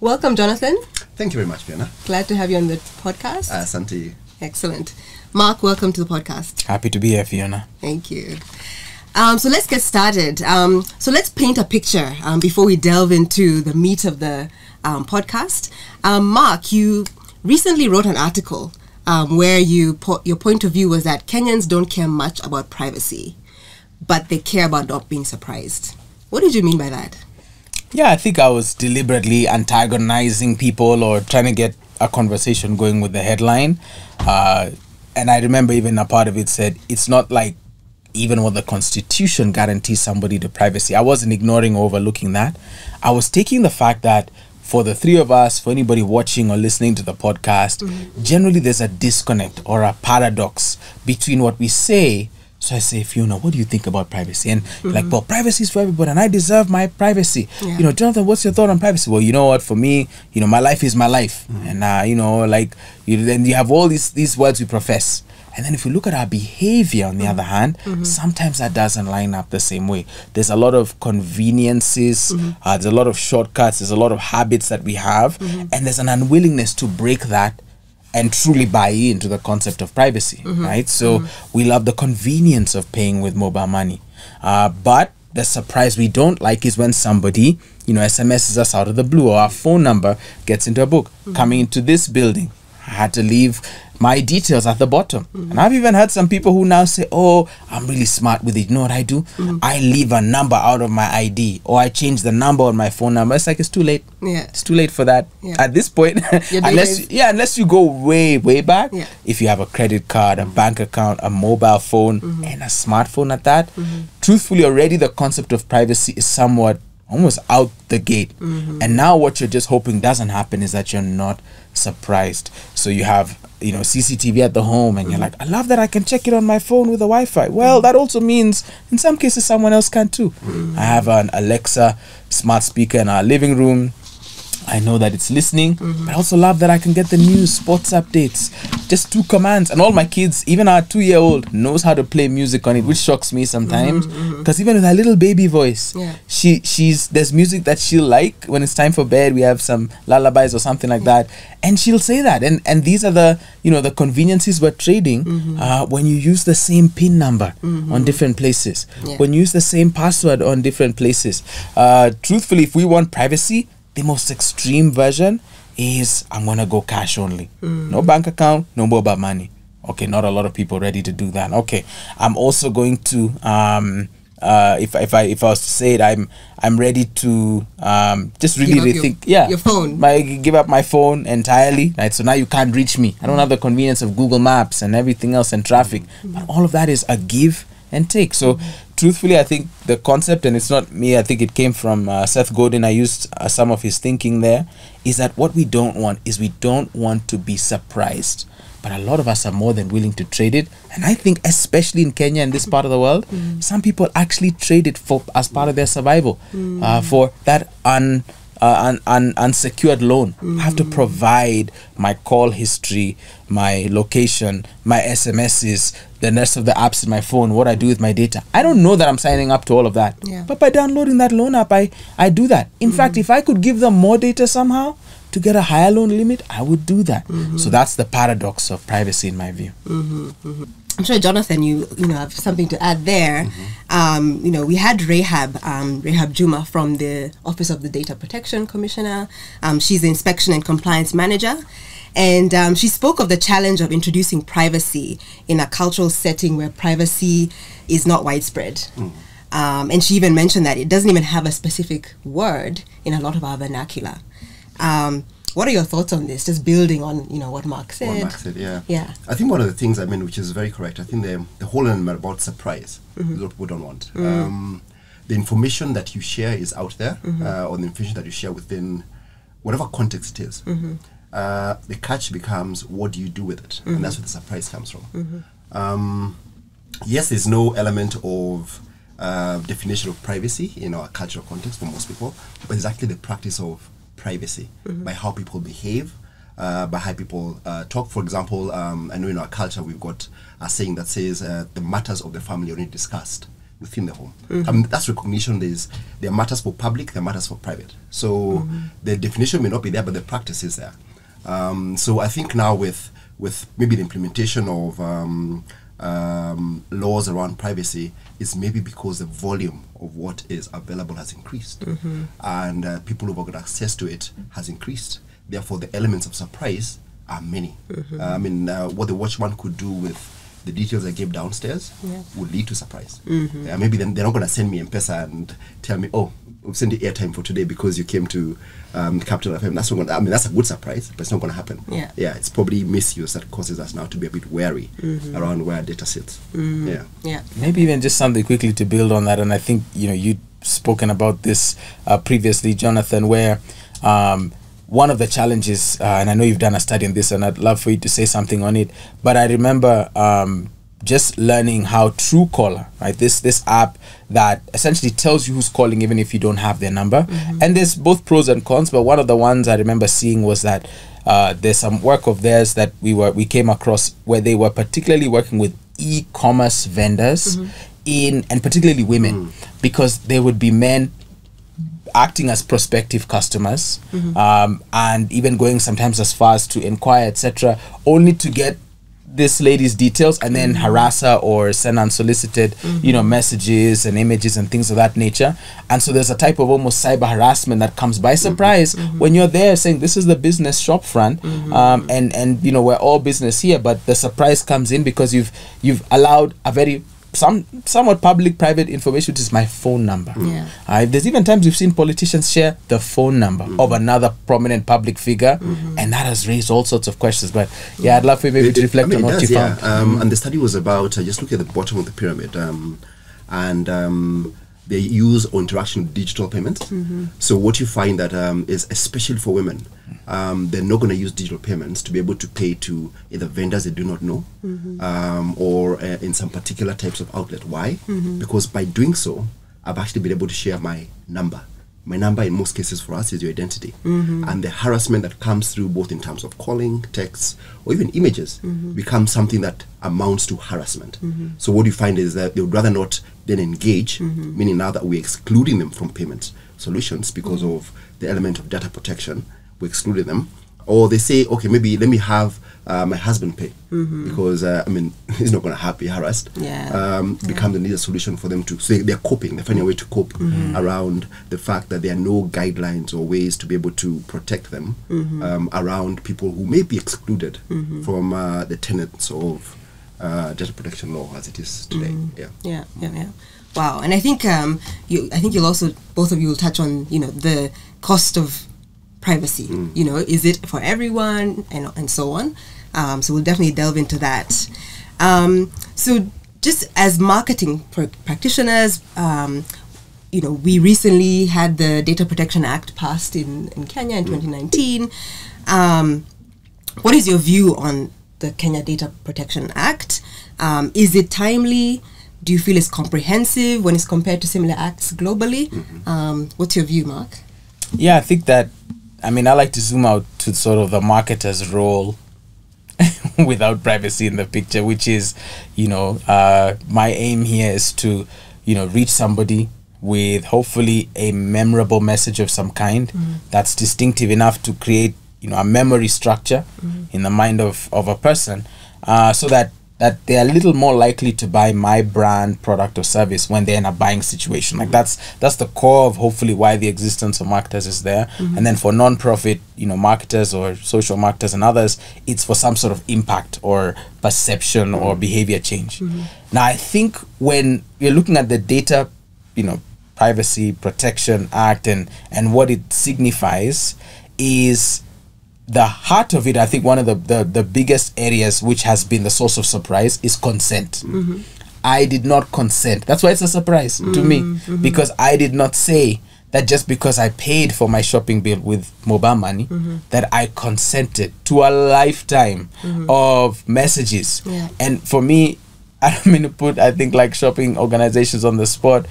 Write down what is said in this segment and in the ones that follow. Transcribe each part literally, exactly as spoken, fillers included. Welcome, Jonathan. Thank you very much, Fiona. Glad to have you on the podcast. Asante. Excellent. Mark, welcome to the podcast. Happy to be here, Fiona. Thank you. Um, so let's get started. Um, so let's paint a picture um, before we delve into the meat of the um, podcast. Um, Mark, you recently wrote an article um, where you po your point of view was that Kenyans don't care much about privacy, but they care about not being surprised. What did you mean by that? Yeah, I think I was deliberately antagonizing people or trying to get a conversation going with the headline. Uh, and I remember even a part of it said, it's not like even what the Constitution guarantees somebody to privacy. I wasn't ignoring or overlooking that. I was taking the fact that for the three of us, for anybody watching or listening to the podcast, mm-hmm. generally there's a disconnect or a paradox between what we say. So I say, Fiona, what do you think about privacy? And mm-hmm. like, well, privacy is for everybody and I deserve my privacy. Yeah. You know, Jonathan, what's your thought on privacy? Well, you know what, for me, you know, my life is my life. Mm-hmm. And, uh, you know, like, you, then you have all these, these words we profess. And then if you look at our behavior, on the mm-hmm. other hand, mm-hmm. sometimes that doesn't line up the same way. There's a lot of conveniences, mm-hmm. uh, there's a lot of shortcuts, there's a lot of habits that we have. Mm-hmm. And there's an unwillingness to break that and truly buy into the concept of privacy, mm-hmm. right? So mm-hmm. we love the convenience of paying with mobile money. Uh, but the surprise we don't like is when somebody, you know, S M Ss us out of the blue or our phone number gets into a book. Mm-hmm. Coming into this building, I had to leave my details at the bottom. Mm-hmm. And I've even had some people who now say, oh, I'm really smart with it. You know what I do? Mm-hmm. I leave a number out of my I D or I change the number on my phone number. It's like, it's too late. Yeah. It's too late for that. Yeah. At this point, unless you, yeah, unless you go way, way back, yeah. if you have a credit card, a mm-hmm. bank account, a mobile phone mm-hmm. and a smartphone at that, mm-hmm. truthfully already the concept of privacy is somewhat almost out the gate. Mm-hmm. And now what you're just hoping doesn't happen is that you're not surprised. So you have, you know, C C T V at the home and mm-hmm. you're like, I love that I can check it on my phone with the Wi-Fi. Well, mm-hmm. that also means in some cases someone else can too. Mm-hmm. I have an Alexa smart speaker in our living room. I know that it's listening, mm-hmm. but I also love that I can get the news, sports updates, just two commands. And all my kids, even our two-year-old, knows how to play music on it, which shocks me sometimes. Mm-hmm. Because even with her little baby voice, yeah. she she's there's music that she'll like. When it's time for bed, we have some lullabies or something like yeah. that. And she'll say that. And and these are the, you know, the conveniences we're trading mm-hmm. uh, when you use the same PIN number mm-hmm. on different places, yeah. when you use the same password on different places. Uh, truthfully, if we want privacy, the most extreme version is I'm going to go cash only. Mm. No bank account, no mobile money. Okay, not a lot of people ready to do that. Okay, I'm also going to, um, uh, if, if, I, if I was to say it, I'm, I'm ready to um, just really rethink. Your, yeah, your phone. My, give up my phone entirely. Right? So now you can't reach me. I don't have the convenience of Google Maps and everything else and traffic. Mm. But all of that is a give and take. So mm-hmm. truthfully, I think the concept, and it's not me, I think it came from uh, Seth Godin. I used uh, some of his thinking there, is that what we don't want is we don't want to be surprised. But a lot of us are more than willing to trade it. And I think especially in Kenya and this part of the world, mm-hmm. some people actually trade it for as part of their survival, mm-hmm. uh, for that un... Uh, an unsecured loan. Mm-hmm. I have to provide my call history, my location, my S M Ss, the rest of the apps in my phone, what I do with my data. I don't know that I'm signing up to all of that. Yeah. But by downloading that loan app, I, I do that. In mm-hmm. fact, if I could give them more data somehow to get a higher loan limit, I would do that. Mm-hmm. So that's the paradox of privacy in my view. Mm-hmm. Mm-hmm. I'm sure, Jonathan, you you know have something to add there. Mm-hmm. um, you know, we had Rahab, um, Rahab Juma from the Office of the Data Protection Commissioner. Um, she's the Inspection and Compliance Manager. And um, she spoke of the challenge of introducing privacy in a cultural setting where privacy is not widespread. Mm. Um, and she even mentioned that it doesn't even have a specific word in a lot of our vernacular. Um, What are your thoughts on this? Just building on, you know, what Mark said. What Mark said, yeah. Yeah. I think one of the things, I mean, which is very correct, I think the, the whole element about surprise, mm-hmm. what we don't want. Mm-hmm. Um, the information that you share is out there, mm-hmm. uh, or the information that you share within whatever context it is. Mm-hmm. uh, the catch becomes, what do you do with it? Mm-hmm. And that's where the surprise comes from. Mm-hmm. um, yes, there's no element of uh, definition of privacy in our cultural context for most people, but it's actually the practice of privacy, mm-hmm. by how people behave, uh, by how people uh, talk. For example, um, I know in our culture we've got a saying that says uh, the matters of the family are only discussed within the home. Mm-hmm. I mean, that's recognition. There's, there are matters for public, there are matters for private. So mm-hmm. the definition may not be there, but the practice is there. Um, so I think now with with maybe the implementation of um, um, laws around privacy is maybe because the volume of what is available has increased, mm-hmm. and uh, people who've got access to it has increased. Therefore, the elements of surprise are many. Mm-hmm. uh, I mean, uh, what the watchman could do with the details I gave downstairs yeah. would lead to surprise. Mm-hmm. uh, maybe then they're not going to send me M-Pesa and tell me, oh, we've sent the airtime for today because you came to um, Capital F M. That's not gonna, I mean, that's a good surprise, but it's not going to happen. Yeah. yeah, it's probably misuse that causes us now to be a bit wary mm-hmm. around where our data sits. Mm-hmm. Yeah, yeah. Maybe even just something quickly to build on that, and I think you know you'd spoken about this uh, previously, Jonathan, where. Um, One of the challenges, uh, and I know you've done a study on this, and I'd love for you to say something on it, but I remember um, just learning how Truecaller, right, this this app that essentially tells you who's calling even if you don't have their number. Mm-hmm. And there's both pros and cons, but one of the ones I remember seeing was that uh, there's some work of theirs that we were we came across where they were particularly working with e-commerce vendors mm-hmm. in and particularly women, mm. because there would be men acting as prospective customers, mm-hmm. um, and even going sometimes as far as to inquire, et cetera, only to get this lady's details and then mm-hmm. harass her or send unsolicited, mm-hmm. you know, messages and images and things of that nature. And so there's a type of almost cyber harassment that comes by surprise mm-hmm. when you're there saying, this is the business shopfront, mm-hmm. um, and and you know we're all business here, but the surprise comes in because you've you've allowed a very Some somewhat public private information, which is my phone number. Yeah. Uh, there's even times we've seen politicians share the phone number mm-hmm. of another prominent public figure, mm-hmm. and that has raised all sorts of questions. But yeah, I'd love for you maybe it, to reflect I mean, on what does, you yeah. found. Um, mm-hmm. And the study was about uh, just look at the bottom of the pyramid, um, and um, they use or interaction with digital payments. Mm-hmm. So what you find that um, is especially for women, um, they're not going to use digital payments to be able to pay to either vendors they do not know mm-hmm. um, or uh, in some particular types of outlet. Why? Mm-hmm. Because by doing so, I've actually been able to share my number. My number in most cases for us is your identity. Mm-hmm. And the harassment that comes through both in terms of calling, texts, or even images mm-hmm. becomes something that amounts to harassment. Mm-hmm. So what you find is that they would rather not then engage, mm-hmm. meaning now that we're excluding them from payment solutions because mm-hmm. of the element of data protection, we're excluding them. Or they say, okay, maybe let me have uh, my husband pay mm-hmm. because, uh, I mean, he's not going to have be harassed. Yeah. Um, yeah. Becomes another solution for them to, so they're coping, they're finding a way to cope mm-hmm. around the fact that there are no guidelines or ways to be able to protect them mm-hmm. um, around people who may be excluded mm-hmm. from uh, the tenets of uh, data protection law as it is today. Mm-hmm. Yeah. Yeah, yeah, yeah. Wow, and I think um, you, I think you'll also, both of you will touch on, you know, the cost of privacy, mm. you know, is it for everyone and, and so on. Um, so we'll definitely delve into that. Um, so just as marketing pr practitioners, um, you know, we recently had the Data Protection Act passed in, in Kenya in mm. twenty nineteen. Um, what is your view on the Kenya Data Protection Act? Um, is it timely? Do you feel it's comprehensive when it's compared to similar acts globally? Mm-hmm. um, what's your view, Mark? Yeah, I think that I mean, I like to zoom out to sort of the marketer's role without privacy in the picture, which is, you know, uh, my aim here is to, you know, reach somebody with hopefully a memorable message of some kind mm-hmm. that's distinctive enough to create, you know, a memory structure mm-hmm. in the mind of, of a person uh, so that, that they are a little more likely to buy my brand, product or service when they're in a buying situation. Like that's that's the core of hopefully why the existence of marketers is there. Mm-hmm. And then for non-profit, you know, marketers or social marketers and others, it's for some sort of impact or perception mm-hmm. or behavior change. Mm-hmm. Now, I think when we're looking at the data, you know, Privacy Protection Act and, and what it signifies is the heart of it, I think one of the, the, the biggest areas which has been the source of surprise is consent. Mm-hmm. I did not consent. That's why it's a surprise mm-hmm. to me mm-hmm. because I did not say that just because I paid for my shopping bill with mobile money mm-hmm. that I consented to a lifetime mm-hmm. of messages. Yeah. And for me, I don't mean to put, I think, like shopping organizations on the spot,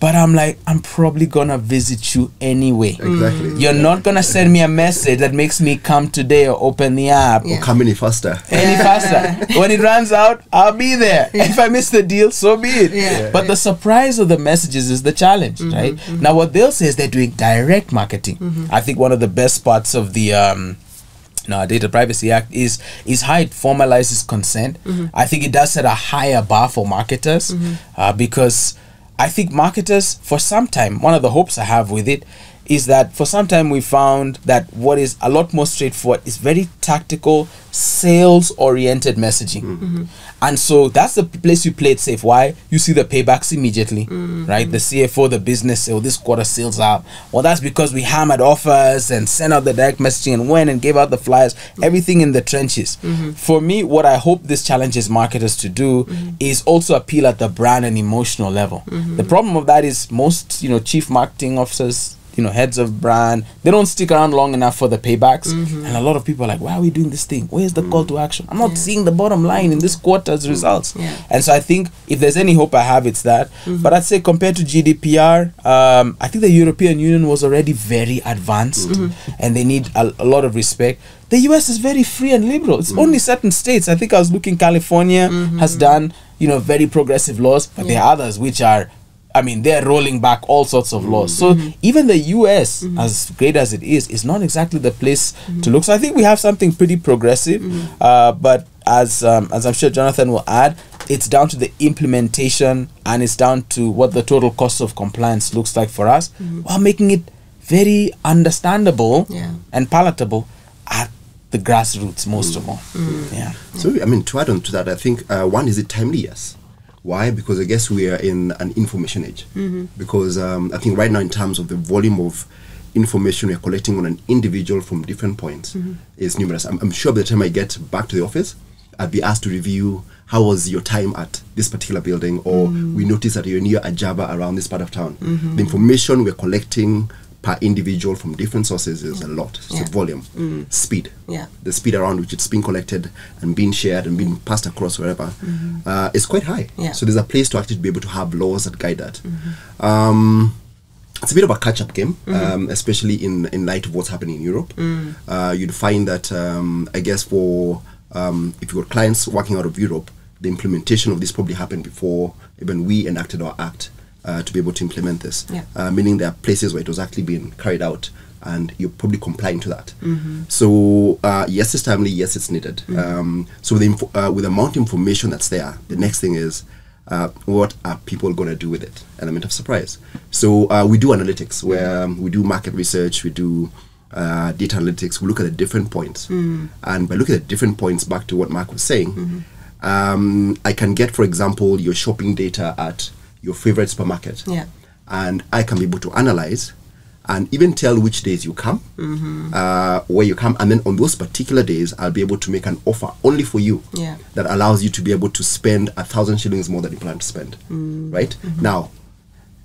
But I'm like, I'm probably gonna visit you anyway. Exactly. You're yeah. not gonna send me a message that makes me come today or open the app. Yeah. Or come any faster. Any yeah. faster. When it runs out, I'll be there. Yeah. If I miss the deal, so be it. Yeah. Yeah. But the surprise of the messages is the challenge, mm-hmm, right? Mm-hmm. Now what they'll say is they're doing direct marketing. Mm-hmm. I think one of the best parts of the um No, Data Privacy Act is is how it formalizes consent. Mm-hmm. I think it does set a higher bar for marketers, mm-hmm, uh, because I think marketers, for some time, one of the hopes I have with it is that for some time we found that what is a lot more straightforward is very tactical, sales-oriented messaging. Mm-hmm. And so that's the place you play it safe. Why? You see the paybacks immediately, mm-hmm, right? The C F O, the business say, oh, this quarter sales are. Well, that's because we hammered offers and sent out the direct messaging and went and gave out the flyers, mm-hmm, everything in the trenches. Mm-hmm. For me, what I hope this challenges marketers to do, mm-hmm, is also appeal at the brand and emotional level. Mm-hmm. The problem of that is most, you know, chief marketing officers, you know, heads of brand, they don't stick around long enough for the paybacks. Mm-hmm. And a lot of people are like, why are we doing this thing? Where's the mm-hmm. call to action? I'm not yeah. seeing the bottom line in this quarter's mm-hmm. results. Yeah. And so I think if there's any hope I have, it's that. Mm-hmm. But I'd say compared to G D P R, um, I think the European Union was already very advanced, mm-hmm, and they need a, a lot of respect. The U S is very free and liberal. It's mm-hmm. only certain states. I think I was looking, California mm-hmm. has done, you know, very progressive laws, but yeah. there are others which are, I mean, they're rolling back all sorts of laws. So mm-hmm. even the U S, mm-hmm. as great as it is, is not exactly the place mm-hmm. to look. So I think we have something pretty progressive. Mm-hmm. Uh, but as um, as I'm sure Jonathan will add, it's down to the implementation and it's down to what the total cost of compliance looks like for us, mm-hmm. while making it very understandable yeah. and palatable at the grassroots most mm-hmm. of all. Mm-hmm. Yeah. So, I mean, to add on to that, I think uh, one, is it timely? Yes. Why? Because I guess we are in an information age. Mm-hmm. Because um, I think right now, in terms of the volume of information we are collecting on an individual from different points, mm-hmm. is numerous. I'm, I'm sure by the time I get back to the office, I'll be asked to review how was your time at this particular building, or mm-hmm. we noticed that you're near a Java around this part of town. Mm-hmm. The information we're collecting per individual from different sources is yeah. a lot. So yeah. volume, mm-hmm. speed, yeah. the speed around which it's being collected and being shared and being passed across wherever, mm-hmm. uh, is quite high. Yeah. So there's a place to actually be able to have laws that guide that. Mm-hmm. Um, it's a bit of a catch-up game, mm-hmm. um, especially in, in light of what's happening in Europe. Mm-hmm. Uh, you'd find that, um, I guess, for um, if you've got clients working out of Europe, the implementation of this probably happened before even we enacted our act. Uh, to be able to implement this, yeah. uh, meaning there are places where it was actually being carried out and you're probably complying to that. Mm-hmm. So uh, yes, it's timely, yes, it's needed. Mm-hmm. um, so with the, info uh, with the amount of information that's there, the next thing is uh, what are people going to do with it? Element of surprise. So uh, we do analytics where um, we do market research, we do uh, data analytics, we look at the different points. Mm-hmm. And by looking at different points, back to what Mark was saying, mm-hmm. um, I can get, for example, your shopping data at your favorite supermarket, yeah, and I can be able to analyze and even tell which days you come, mm-hmm. uh, where you come, and then on those particular days, I'll be able to make an offer only for you, yeah, that allows you to be able to spend a thousand shillings more than you plan to spend, mm. right? Mm-hmm. Now,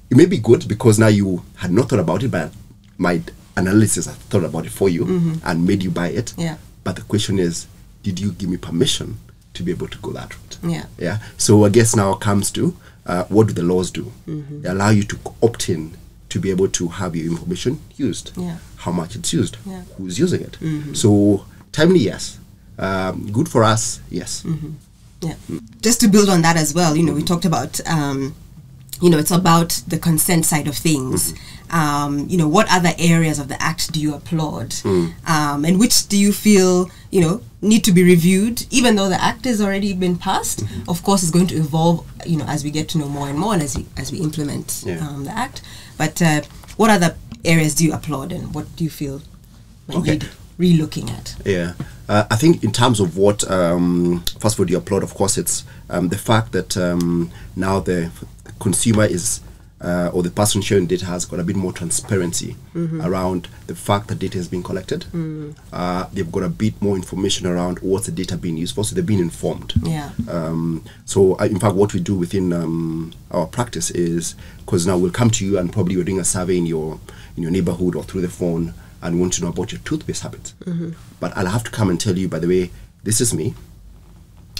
it may be good because now you had not thought about it, but my analysis had thought about it for you, mm-hmm. and made you buy it. Yeah. But the question is, did you give me permission to be able to go that route? Yeah. Yeah. So I guess now comes to Uh, what do the laws do? Mm-hmm. They allow you to opt in to be able to have your information used, yeah. how much it's used, yeah. who's using it. Mm-hmm. So timely, yes. Um, good for us, yes. Mm-hmm. Yeah. Mm. Just to build on that as well, you know, mm-hmm. we talked about, um, you know, it's about the consent side of things. Mm-hmm. um, you know, what other areas of the Act do you applaud? Mm. Um, and which do you feel, you know, need to be reviewed, even though the Act has already been passed. Mm-hmm. Of course, it's going to evolve, you know, as we get to know more and more, and as we as we implement yeah. um, the Act. But uh, what other areas do you applaud, and what do you feel like okay. need relooking at? Yeah, uh, I think in terms of what um, first of all do you applaud? Of course, it's um, the fact that um, now the consumer is uh, or the person sharing data has got a bit more transparency mm-hmm. around the fact that data is being collected. Mm. Uh, they've got a bit more information around what's the data being used for, so they've been informed. Yeah. Um, so, uh, in fact, what we do within um, our practice is, because now we'll come to you and probably you're doing a survey in your in your neighborhood or through the phone and want to know about your toothpaste habits. Mm-hmm. But I'll have to come and tell you, by the way, this is me,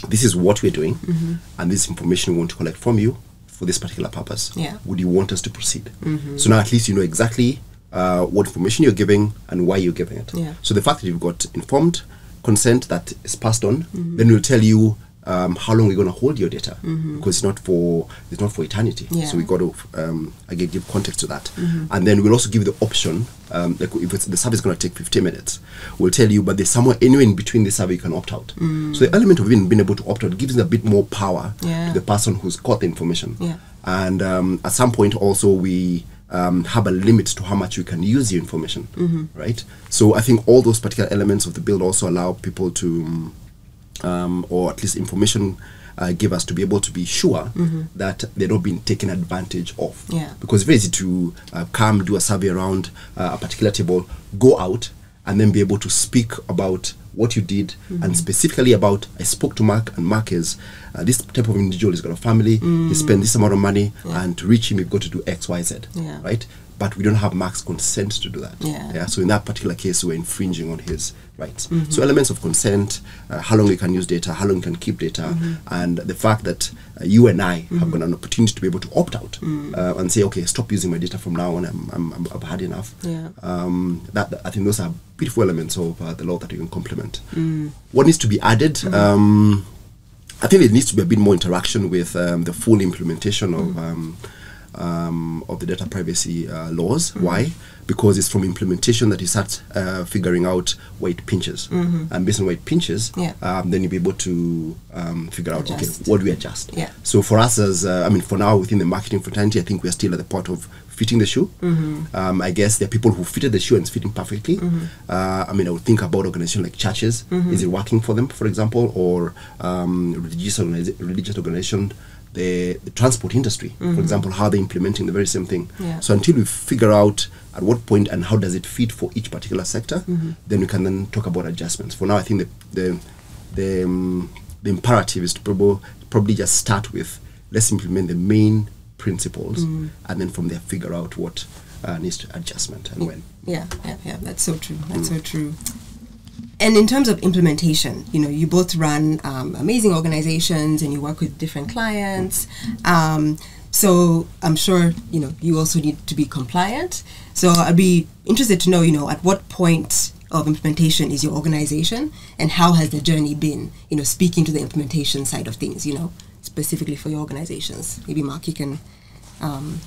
this is what we're doing, mm-hmm. and this information we want to collect from you. for this particular purpose. Yeah. Would you want us to proceed? Mm-hmm. So now at least you know exactly uh, what information you're giving and why you're giving it. Yeah. So the fact that you've got informed consent that is passed on, mm-hmm. then we'll tell you um, how long we're going to hold your data, mm-hmm. because it's not for it's not for eternity. Yeah. So we got to um, again give context to that, mm-hmm. and then we'll also give you the option. Um, like if it's, the survey is going to take fifteen minutes, we'll tell you. But there's somewhere anywhere in between the survey you can opt out. Mm-hmm. So the element of even being able to opt out gives a bit more power yeah. to the person who's got the information. Yeah. And um, at some point also we. Um, have a limit to how much you can use your information, mm-hmm. right? So I think all those particular elements of the bill also allow people to, um, or at least information uh, givers to be able to be sure mm-hmm. that they're not being taken advantage of. Yeah. Because it's very easy to uh, come, do a survey around uh, a particular table, go out, and then be able to speak about what you did, mm-hmm. and specifically about, I spoke to Mark, and Mark is, uh, this type of individual, he's got a family, mm. he spent this amount of money, yeah. and to reach him, you've got to do X, Y, Z, yeah. right? But we don't have Mark's consent to do that. Yeah. Yeah? So in that particular case, we're infringing on his rights. Mm-hmm. So elements of consent, uh, how long you can use data, how long you can keep data, mm-hmm. and the fact that uh, you and I mm-hmm. have got an opportunity to be able to opt out mm-hmm. uh, and say, okay, stop using my data from now on, I'm, I'm, I've had enough. Yeah. Um, that, that I think those are beautiful elements of uh, the law that you can complement. Mm. What needs to be added? Mm-hmm. um, I think it needs to be a bit more interaction with um, the full implementation of mm-hmm. um, um, of the data privacy uh, laws. Mm-hmm. Why? Because it's from implementation that you start uh, figuring out where it pinches. Mm-hmm. And based on where it pinches, yeah. um, then you'll be able to um, figure adjust. out, okay, what do we adjust? Yeah. So for us as, uh, I mean, for now within the marketing fraternity, I think we're still at the part of fitting the shoe. Mm-hmm. um, I guess there are people who fitted the shoe and it's fitting perfectly. Mm-hmm. uh, I mean, I would think about organizations like churches. Mm-hmm. Is it working for them, for example, or um, religious, organiza- religious organization, the, the transport industry, mm-hmm. for example, how they're implementing the very same thing. Yeah. So until we figure out at what point and how does it fit for each particular sector, mm-hmm. then we can then talk about adjustments. For now, I think the the the, um, the imperative is to probably, probably just start with, let's implement the main principles, mm. and then from there figure out what uh, needs to adjustment and yeah, when. Yeah, yeah, yeah. That's so true. That's mm. so true. And in terms of implementation, you know, you both run um, amazing organizations and you work with different clients. Um, so I'm sure, you know, you also need to be compliant. So I'd be interested to know, you know, at what point of implementation is your organization and how has the journey been, you know, speaking to the implementation side of things, you know, specifically for your organizations. Maybe Mark, you can um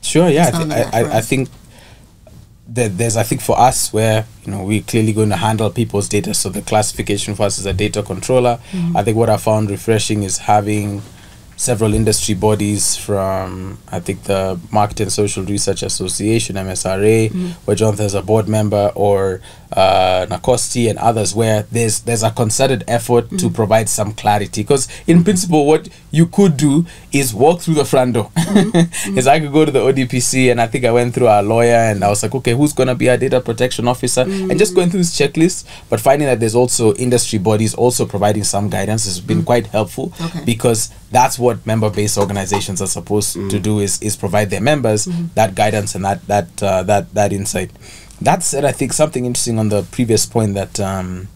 sure yeah I, th- I, I, I think that there's I think for us where you know we're clearly going to handle people's data, so the classification for us is a data controller. Mm-hmm. I think what I found refreshing is having several industry bodies from I think the Market and Social Research Association, M S R A, mm-hmm. where Jonathan is a board member, or uh, NACOSTI and others, where there's there's a concerted effort mm-hmm. to provide some clarity. Because in mm-hmm. principle, what you could do is walk through the front door. Mm-hmm. As I could go to the O D P C, and I think I went through our lawyer, and I was like, okay, who's gonna be our data protection officer? Mm-hmm. And just going through this checklist, but finding that there's also industry bodies also providing some guidance has been mm-hmm. quite helpful, okay. because that's what what member-based organizations are supposed mm. to do is is provide their members mm-hmm. that guidance and that that uh, that that insight. That said, I think something interesting on the previous point that um,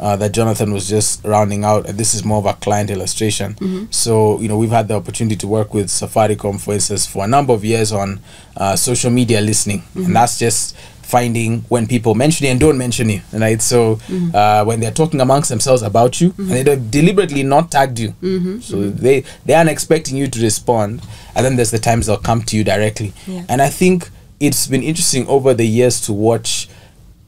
uh, that Jonathan was just rounding out. And this is more of a client illustration. Mm-hmm. So you know we've had the opportunity to work with Safaricom, for instance, for a number of years on uh, social media listening, mm-hmm. and that's just finding when people mention you and don't mention you, right? So mm-hmm. uh, when they're talking amongst themselves about you, mm-hmm. and they don't deliberately not tagged you, mm-hmm. so mm-hmm. they they aren't expecting you to respond, and then there's the times they'll come to you directly. Yeah. And I think it's been interesting over the years to watch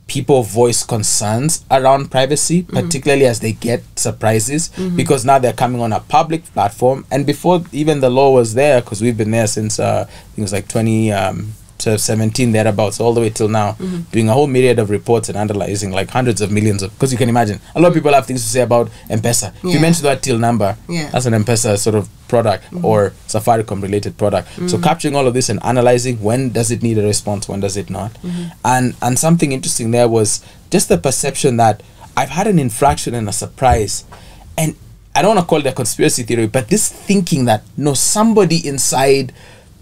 people voice concerns around privacy, mm-hmm. particularly as they get surprises, mm-hmm. because now they're coming on a public platform, and before even the law was there, because we've been there since uh, I think it was like twenty. Um, So seventeen thereabouts, all the way till now, mm-hmm. doing a whole myriad of reports and analyzing like hundreds of millions of, because you can imagine a lot of people have things to say about M-Pesa. Yeah. If you mention that till number, yeah. that's an M-Pesa sort of product, mm-hmm. or Safaricom related product. Mm-hmm. So capturing all of this and analyzing when does it need a response, when does it not, mm-hmm. and and something interesting there was just the perception that I've had an infraction and a surprise, and I don't want to call it a conspiracy theory, but this thinking that no somebody inside.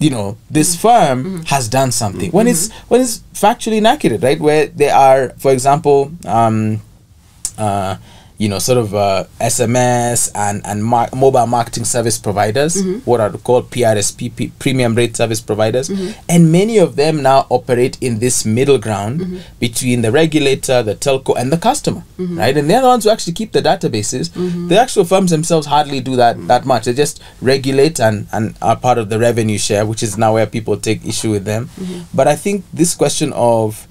You know, this mm-hmm. firm mm-hmm. has done something mm-hmm. when it's when it's factually inaccurate, right? Where they are, for example, um, uh, you know, sort of uh, S M S and, and mar mobile marketing service providers, mm-hmm. what are called P R S P, P premium rate service providers. Mm-hmm. And many of them now operate in this middle ground mm-hmm. between the regulator, the telco, and the customer, mm-hmm. right? And they're the ones who actually keep the databases. Mm-hmm. The actual firms themselves hardly do that, mm-hmm. that much. They just regulate and, and are part of the revenue share, which is now where people take issue with them. Mm-hmm. But I think this question of,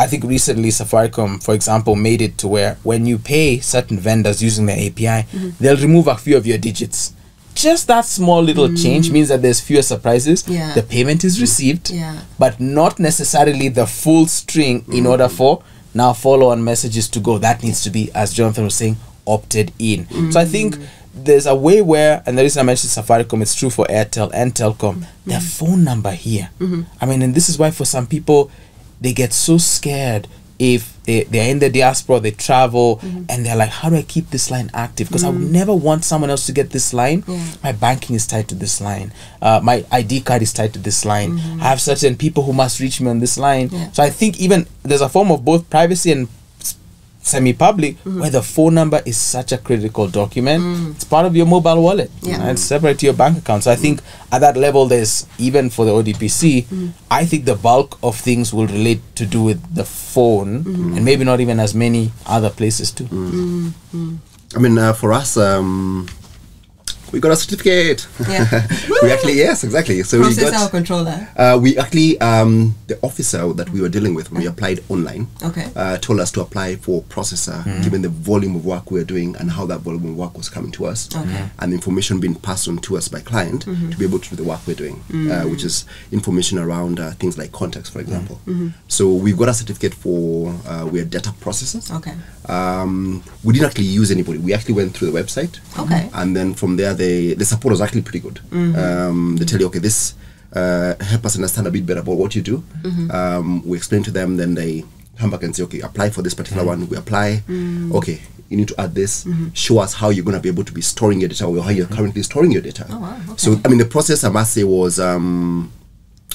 I think recently Safaricom, for example, made it to where when you pay certain vendors using their A P I, mm-hmm. they'll remove a few of your digits. Just that small little mm. change means that there's fewer surprises. Yeah. The payment is received, yeah. but not necessarily the full string in mm. order for now follow-on messages to go. That needs to be, as Jonathan was saying, opted in. Mm. So I think there's a way where, and the reason I mentioned Safaricom, it's true for Airtel and Telkom, mm-hmm. their phone number here. Mm-hmm. I mean, and this is why for some people, they get so scared if they, they're in the diaspora, they travel, mm-hmm. and they're like, how do I keep this line active? Because mm-hmm. I would never want someone else to get this line. Yeah. My banking is tied to this line. Uh, my I D card is tied to this line. Mm-hmm. I have certain people who must reach me on this line. Yeah. So I think even there's a form of both privacy and semi-public mm-hmm. where the phone number is such a critical document. Mm. It's part of your mobile wallet. Yeah. You know, it's separate to your bank account. So I think at that level, there's, even for the O D P C, mm. I think the bulk of things will relate to do with the phone mm. and maybe not even as many other places too. Mm. Mm. I mean, uh, for us, um, we got a certificate. Yeah. we actually, yes, exactly. So Process we got our controller. Uh, we actually, um, the officer that we were dealing with when we applied online, okay, uh, told us to apply for processor, mm. given the volume of work we were doing and how that volume of work was coming to us, okay. and the information being passed on to us by client mm-hmm. to be able to do the work we're doing, mm-hmm. uh, which is information around uh, things like contacts, for example. Mm-hmm. So we got a certificate for uh, we are data processors. Okay. Um, we didn't actually use anybody. We actually went through the website. Okay. And then from there. They, the support was actually pretty good. Mm-hmm. um, they tell you, okay, this uh, help us understand a bit better about what you do. Mm-hmm. um, we explain to them, then they come back and say, okay, apply for this particular mm-hmm. one. We apply. Mm-hmm. Okay, you need to add this. Mm-hmm. Show us how you're going to be able to be storing your data or how you're mm-hmm. currently storing your data. Oh, wow. Okay. So, I mean, the process, I must say, was... Um,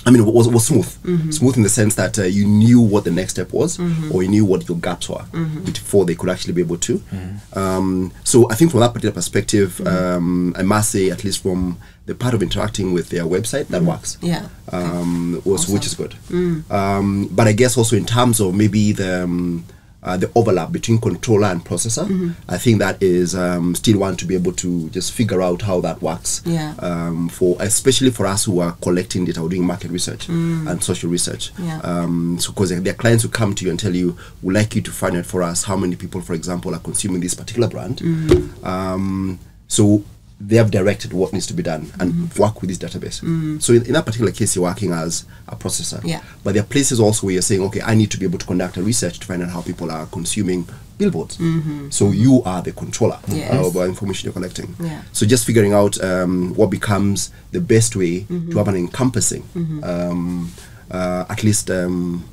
I mean, it was, was smooth. Mm-hmm. Smooth in the sense that uh, you knew what the next step was mm-hmm. or you knew what your gaps were mm-hmm. before they could actually be able to. Mm-hmm. um, so I think from that particular perspective, mm-hmm. um, I must say, at least from the part of interacting with their website, that mm-hmm. works. Yeah. Um, okay. was, awesome. Which is good. Mm. Um, but I guess also in terms of maybe the... Um, Uh, the overlap between controller and processor, mm-hmm. I think that is um, still one to be able to just figure out how that works. Yeah. Um, for especially for us who are collecting data or doing market research mm. and social research. Yeah. Um, so because there are clients who come to you and tell you, we'd like you to find out for us how many people, for example, are consuming this particular brand. Mm. Um, so they have directed what needs to be done and mm-hmm. work with this database. Mm-hmm. So in, in that particular case, you're working as a processor. Yeah. But there are places also where you're saying, okay, I need to be able to conduct a research to find out how people are consuming billboards. Mm-hmm. So you are the controller yes. uh, of the information you're collecting. Yeah. So just figuring out um, what becomes the best way mm-hmm. to have an encompassing, mm-hmm. um, uh, at least um,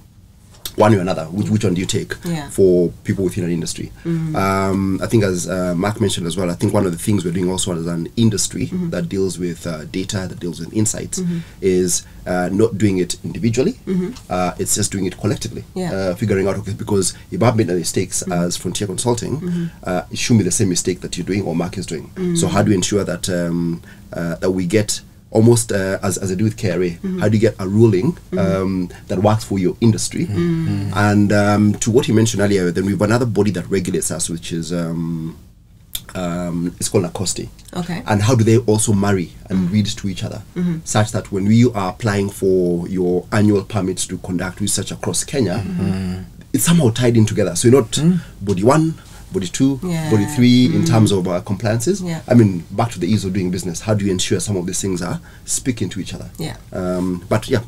one way or another, which, which one do you take yeah. for people within an industry? Mm-hmm. um, I think as uh, Mark mentioned as well, I think one of the things we're doing also as an industry mm-hmm. that deals with uh, data, that deals with insights, mm-hmm. is uh, not doing it individually, mm-hmm. uh, it's just doing it collectively, yeah. uh, figuring out, okay, because if I've made the mistakes mm-hmm. as Frontier Consulting, mm-hmm. uh, it shouldn't be the same mistake that you're doing or Mark is doing. Mm-hmm. So how do we ensure that, um, uh, that we get almost uh, as, as I do with K R A, mm-hmm. how do you get a ruling um, mm-hmm. that works for your industry? Mm-hmm. And um, to what you mentioned earlier, then we have another body that regulates us, which is, um, um, it's called NACOSTI. Okay. And how do they also marry and mm-hmm. read to each other, mm-hmm. such that when you are applying for your annual permits to conduct research across Kenya, mm-hmm. it's somehow tied in together. So you're not mm-hmm. body one, body two, yeah. body three mm. in terms of uh, compliances. Yeah. I mean, back to the ease of doing business. How do you ensure some of these things are speaking to each other? Yeah. Um, but yeah,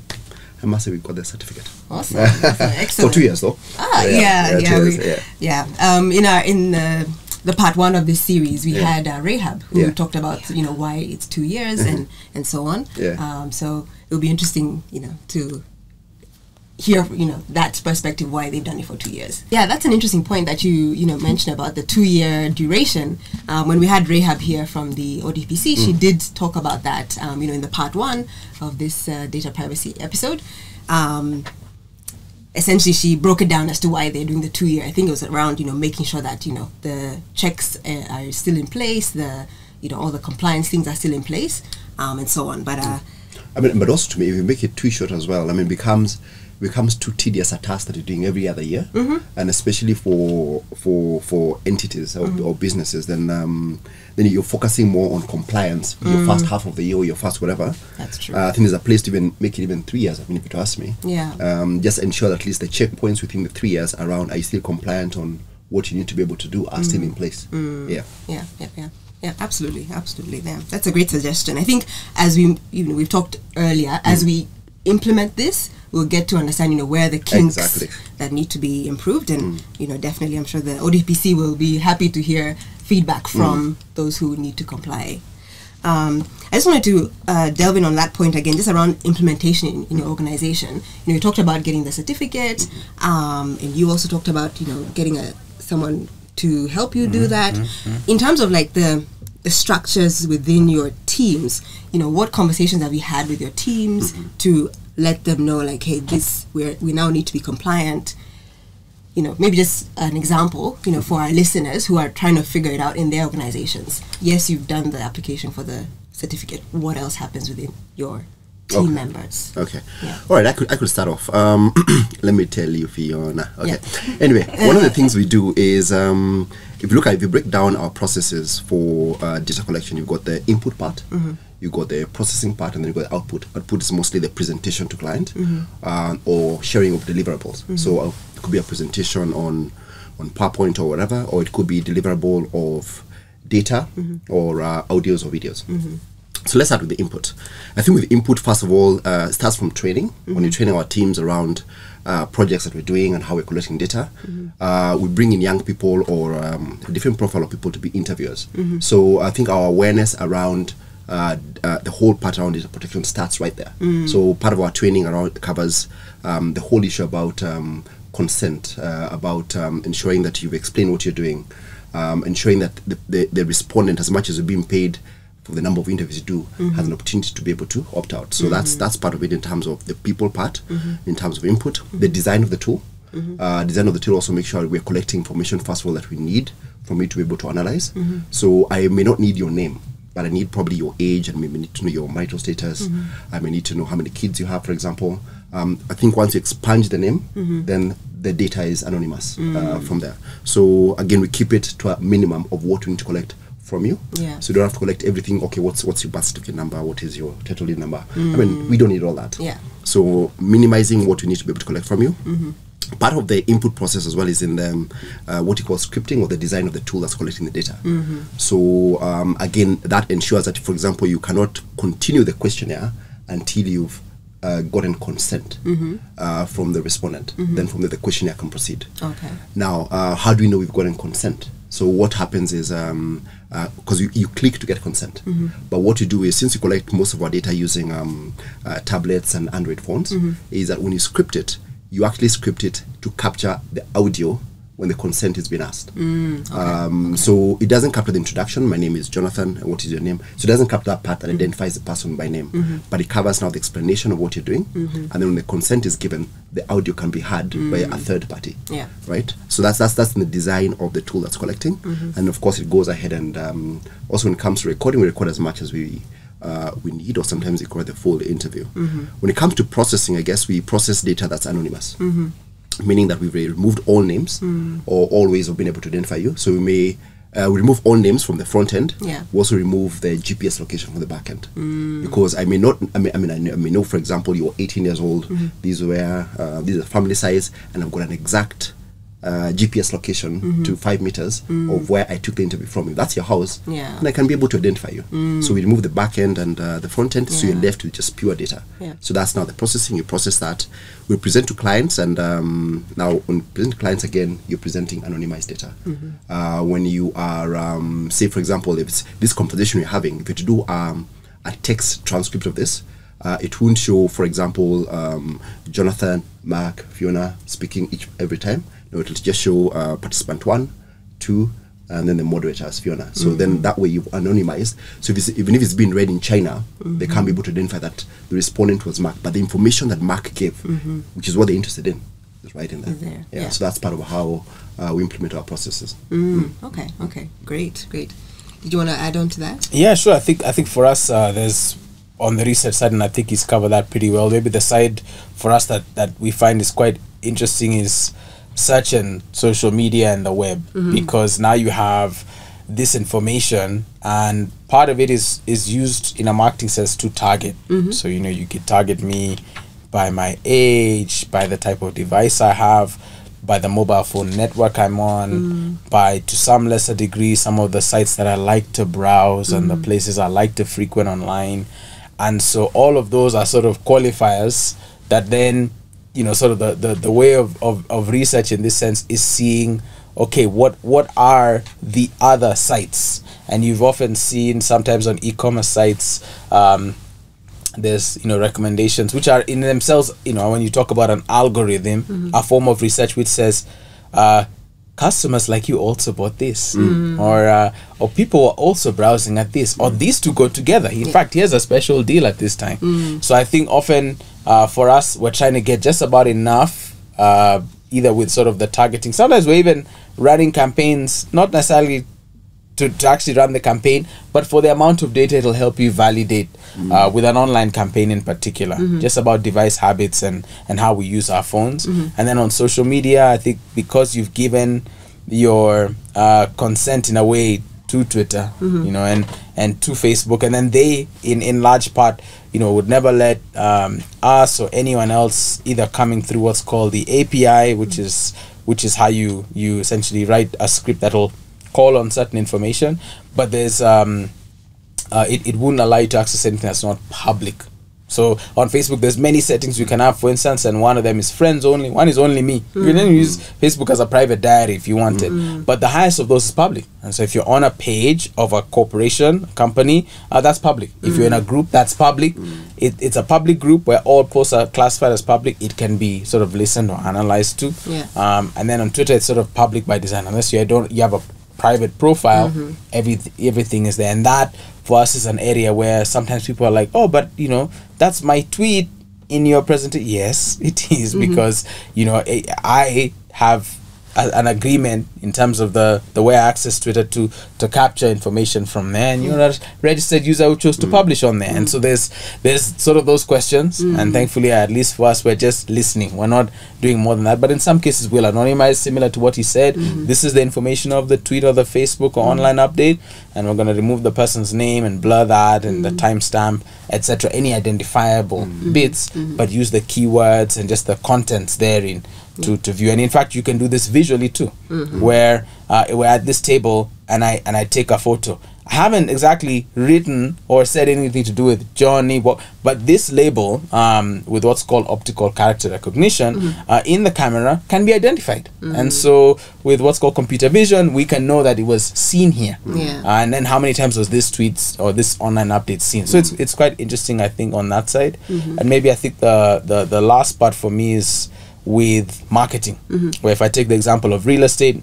I must say we got the certificate. Awesome. Awesome. Excellent. For two years though. Ah, so, yeah, yeah, yeah. Yeah, years, we, yeah. yeah. Um, in our, in the, the part one of this series, we yeah. had uh, Rahab, who yeah. talked about, you know, why it's two years mm-hmm. and, and so on. Yeah. Um, so it'll be interesting, you know, to hear, you know, that perspective, why they've done it for two years. Yeah, that's an interesting point that you, you know, mentioned about the two-year duration. Um, when we had Rahab here from the O D P C, mm. she did talk about that, um, you know, in the part one of this uh, data privacy episode. Um, essentially she broke it down as to why they're doing the two year. I think it was around, you know, making sure that, you know, the checks uh, are still in place, the, you know, all the compliance things are still in place, um, and so on. But uh, I mean, but also to me, if you make it too short as well, I mean, it becomes becomes too tedious a task that you're doing every other year, mm-hmm. and especially for for for entities or, mm-hmm. or businesses, then um, then you're focusing more on compliance for mm. your first half of the year or your first whatever. That's true. Uh, I think there's a place to even make it even three years. I mean, if you ask me, yeah, um, just ensure that at least the checkpoints within the three years around are you still compliant on what you need to be able to do are mm. still in place. Mm. Yeah. Yeah. Yeah. Yeah. Yeah, absolutely, absolutely. Yeah, that's a great suggestion. I think as we, you know, we've talked earlier, as mm. we implement this, we'll get to understand, you know, where the kinks exactly. that need to be improved, and mm. you know, definitely, I'm sure the O D P C will be happy to hear feedback from mm. those who need to comply. Um, I just wanted to uh, delve in on that point again, just around implementation in, in your organization. You know, you talked about getting the certificate, mm-hmm. um, and you also talked about, you know, getting a someone to help you do that. Mm-hmm. In terms of like the the structures within your teams, you know, what conversations have you had with your teams mm-hmm. to let them know, like, hey, this we're we now need to be compliant? You know, maybe just an example, you know, for our listeners who are trying to figure it out in their organizations. Yes, you've done the application for the certificate. What else happens within your team okay. members? Okay. Yeah. All right, I could I could start off. Um, let me tell you, Fiona. Okay. Yeah. Anyway, one of the things we do is um, if you look at, if you break down our processes for uh, data collection, you've got the input part, mm-hmm. you've got the processing part, and then you've got the output. Output is mostly the presentation to client mm-hmm. uh, or sharing of deliverables. Mm-hmm. So uh, it could be a presentation on on PowerPoint or whatever, or it could be deliverable of data mm-hmm. or uh, audios or videos. Mm-hmm. So let's start with the input. I think with the input, first of all, uh, starts from training. Mm-hmm. When you're training our teams around uh, projects that we're doing and how we're collecting data, mm-hmm. uh, we bring in young people or um, a different profile of people to be interviewers. Mm-hmm. So I think our awareness around uh, uh, the whole part around data protection starts right there. Mm-hmm. So part of our training around covers um, the whole issue about um, consent, uh, about um, ensuring that you've explained what you're doing, um, ensuring that the, the, the respondent, as much as you're being paid for the number of interviews you do, mm-hmm. has an opportunity to be able to opt out. So mm-hmm. that's that's part of it in terms of the people part, mm-hmm. in terms of input, mm-hmm. the design of the tool. Mm-hmm. Uh, design of the tool also make sure we're collecting information, first of all, that we need for me to be able to analyze. Mm-hmm. So I may not need your name, but I need probably your age, and maybe need to know your marital status. Mm-hmm. I may need to know how many kids you have, for example. Um, I think once you expunge the name, mm-hmm. then the data is anonymous mm-hmm. uh, from there. So again, we keep it to a minimum of what we need to collect from you, yeah. So you don't have to collect everything. Okay, what's what's your birth certificate number? What is your title deed number? Mm. I mean, we don't need all that. Yeah. So minimizing what we need to be able to collect from you. Mm-hmm. Part of the input process as well is in the, uh, what you call scripting, or the design of the tool that's collecting the data. Mm-hmm. So um, again, that ensures that, for example, you cannot continue the questionnaire until you've Uh, gotten consent mm-hmm. uh, from the respondent. Mm-hmm. Then from there, the questionnaire can proceed. Okay. Now, uh, how do we know we've gotten consent? So what happens is, because um, uh, you, you click to get consent, mm-hmm. but what you do is, since you collect most of our data using um, uh, tablets and Android phones, mm-hmm. is that when you script it, you actually script it to capture the audio when the consent is being asked. Mm, okay, um, okay. So it doesn't capture the introduction. My name is Jonathan. What is your name? So it doesn't capture that part that mm-hmm. identifies the person by name, mm-hmm. but it covers now the explanation of what you're doing. Mm-hmm. And then when the consent is given, the audio can be heard mm-hmm. by a third party. Yeah. Right. So that's that's that's in the design of the tool that's collecting, mm-hmm. and of course it goes ahead and um, also when it comes to recording, we record as much as we uh, we need, or sometimes we record the full interview. Mm-hmm. When it comes to processing, I guess we process data that's anonymous. Mm-hmm. Meaning that we've removed all names mm. or all ways of being able to identify you. So we may uh, we remove all names from the front end. Yeah. We also remove the G P S location from the back end. Mm. Because I may not, I mean, I mean, I may know, for example, you're eighteen years old. Mm-hmm. These were uh, these are family size, and I've got an exact Uh, G P S location mm-hmm. to five meters mm. of where I took the interview from. If that's your house, yeah. and I can be able to identify you. Mm. So we remove the back end and uh, the front end, yeah. so you're left with just pure data. Yeah. So that's now the processing. You process that. We present to clients, and um, now when you present to clients again, you're presenting anonymized data. Mm-hmm. Uh, when you are, um, say for example, if it's this conversation you're having, if you do um, a text transcript of this, Uh, it won't show, for example, um, Jonathan, Mark, Fiona speaking each every time. No, it'll just show uh, participant one, two, and then the moderator as Fiona. So mm-hmm. then that way you've anonymized. So if it's, even if it's been read in China, mm-hmm. they can't be able to identify that the respondent was Mark. But the information that Mark gave, mm-hmm. which is what they're interested in, It's right in there. there. Yeah, yeah. So that's part of how uh, we implement our processes. Mm. Mm. Okay. Okay. Great. Great. Did you want to add on to that? Yeah, sure. I think I think for us, uh, there's on the research side, and I think he's covered that pretty well. Maybe the side for us that that we find is quite interesting is search and social media and the web, mm-hmm. because now you have this information, and part of it is is used in a marketing sense to target. Mm-hmm. So you know, you could target me by my age, by the type of device I have, by the mobile phone network I'm on, mm. by, to some lesser degree, some of the sites that I like to browse mm. and the places I like to frequent online. And so all of those are sort of qualifiers that then, you know, sort of the, the, the way of, of, of research in this sense is seeing, okay, what, what are the other sites? And you've often seen sometimes on e-commerce sites, um, there's, you know, recommendations which are in themselves, you know, when you talk about an algorithm, mm-hmm. a form of research which says uh customers like you also bought this, mm-hmm. or uh, or people are also browsing at this, mm-hmm. or these two go together, in yeah. fact here's a special deal at this time. Mm-hmm. So I think often uh for us, we're trying to get just about enough, uh either with sort of the targeting. Sometimes we're even running campaigns not necessarily To, to actually run the campaign, but for the amount of data, it'll help you validate, mm. uh, with an online campaign in particular, mm-hmm. just about device habits and, and how we use our phones. Mm-hmm. And then on social media, I think because you've given your uh, consent in a way to Twitter, mm-hmm. you know, and, and to Facebook, and then they, in, in large part, you know, would never let um, us or anyone else either coming through what's called the A P I, which mm-hmm. is which is how you, you essentially write a script that'll call on certain information, but there's um uh, it, it wouldn't allow you to access anything that's not public. So on Facebook, there's many settings you can have, for instance, and one of them is friends only, one is only me. Mm-hmm. You can use Facebook as a private diary if you wanted, mm-hmm. but the highest of those is public. And so if you're on a page of a corporation, company, uh, that's public. Mm-hmm. If you're in a group, that's public. Mm-hmm. it, it's a public group where all posts are classified as public. It can be sort of listened or analyzed to. Yeah. Um, and then on Twitter, it's sort of public by design, unless you don't you have a private profile, mm-hmm. every everything is there. And that for us is an area where sometimes people are like, oh, but you know, that's my tweet in your presentation. Yes, it is, mm-hmm. because you know, I have a, an agreement in terms of the the way I access Twitter to to capture information from there, and you're a registered user who chose to mm-hmm. publish on there. Mm-hmm. And so there's there's sort of those questions, mm-hmm. and thankfully, at least for us, we're just listening. We're not doing more than that, but in some cases we'll anonymize, similar to what he said. Mm-hmm. This is the information of the tweet or the Facebook or mm-hmm. online update, and we're going to remove the person's name and blur that and mm-hmm. the timestamp, etc., any identifiable mm-hmm. bits, mm-hmm. but use the keywords and just the contents therein yeah. to, to view. And in fact, you can do this visually too, mm-hmm. where uh, we're at this table and I and I take a photo. I haven't exactly written or said anything to do with Johnny, but, but this label, um, with what's called optical character recognition, mm-hmm. uh, in the camera can be identified. Mm-hmm. And so with what's called computer vision, we can know that it was seen here. Mm-hmm. Yeah. Uh, and then how many times was this tweet or this online update seen? So mm-hmm. it's, it's quite interesting, I think, on that side. Mm-hmm. And maybe I think the, the, the last part for me is with marketing, mm-hmm. where if I take the example of real estate,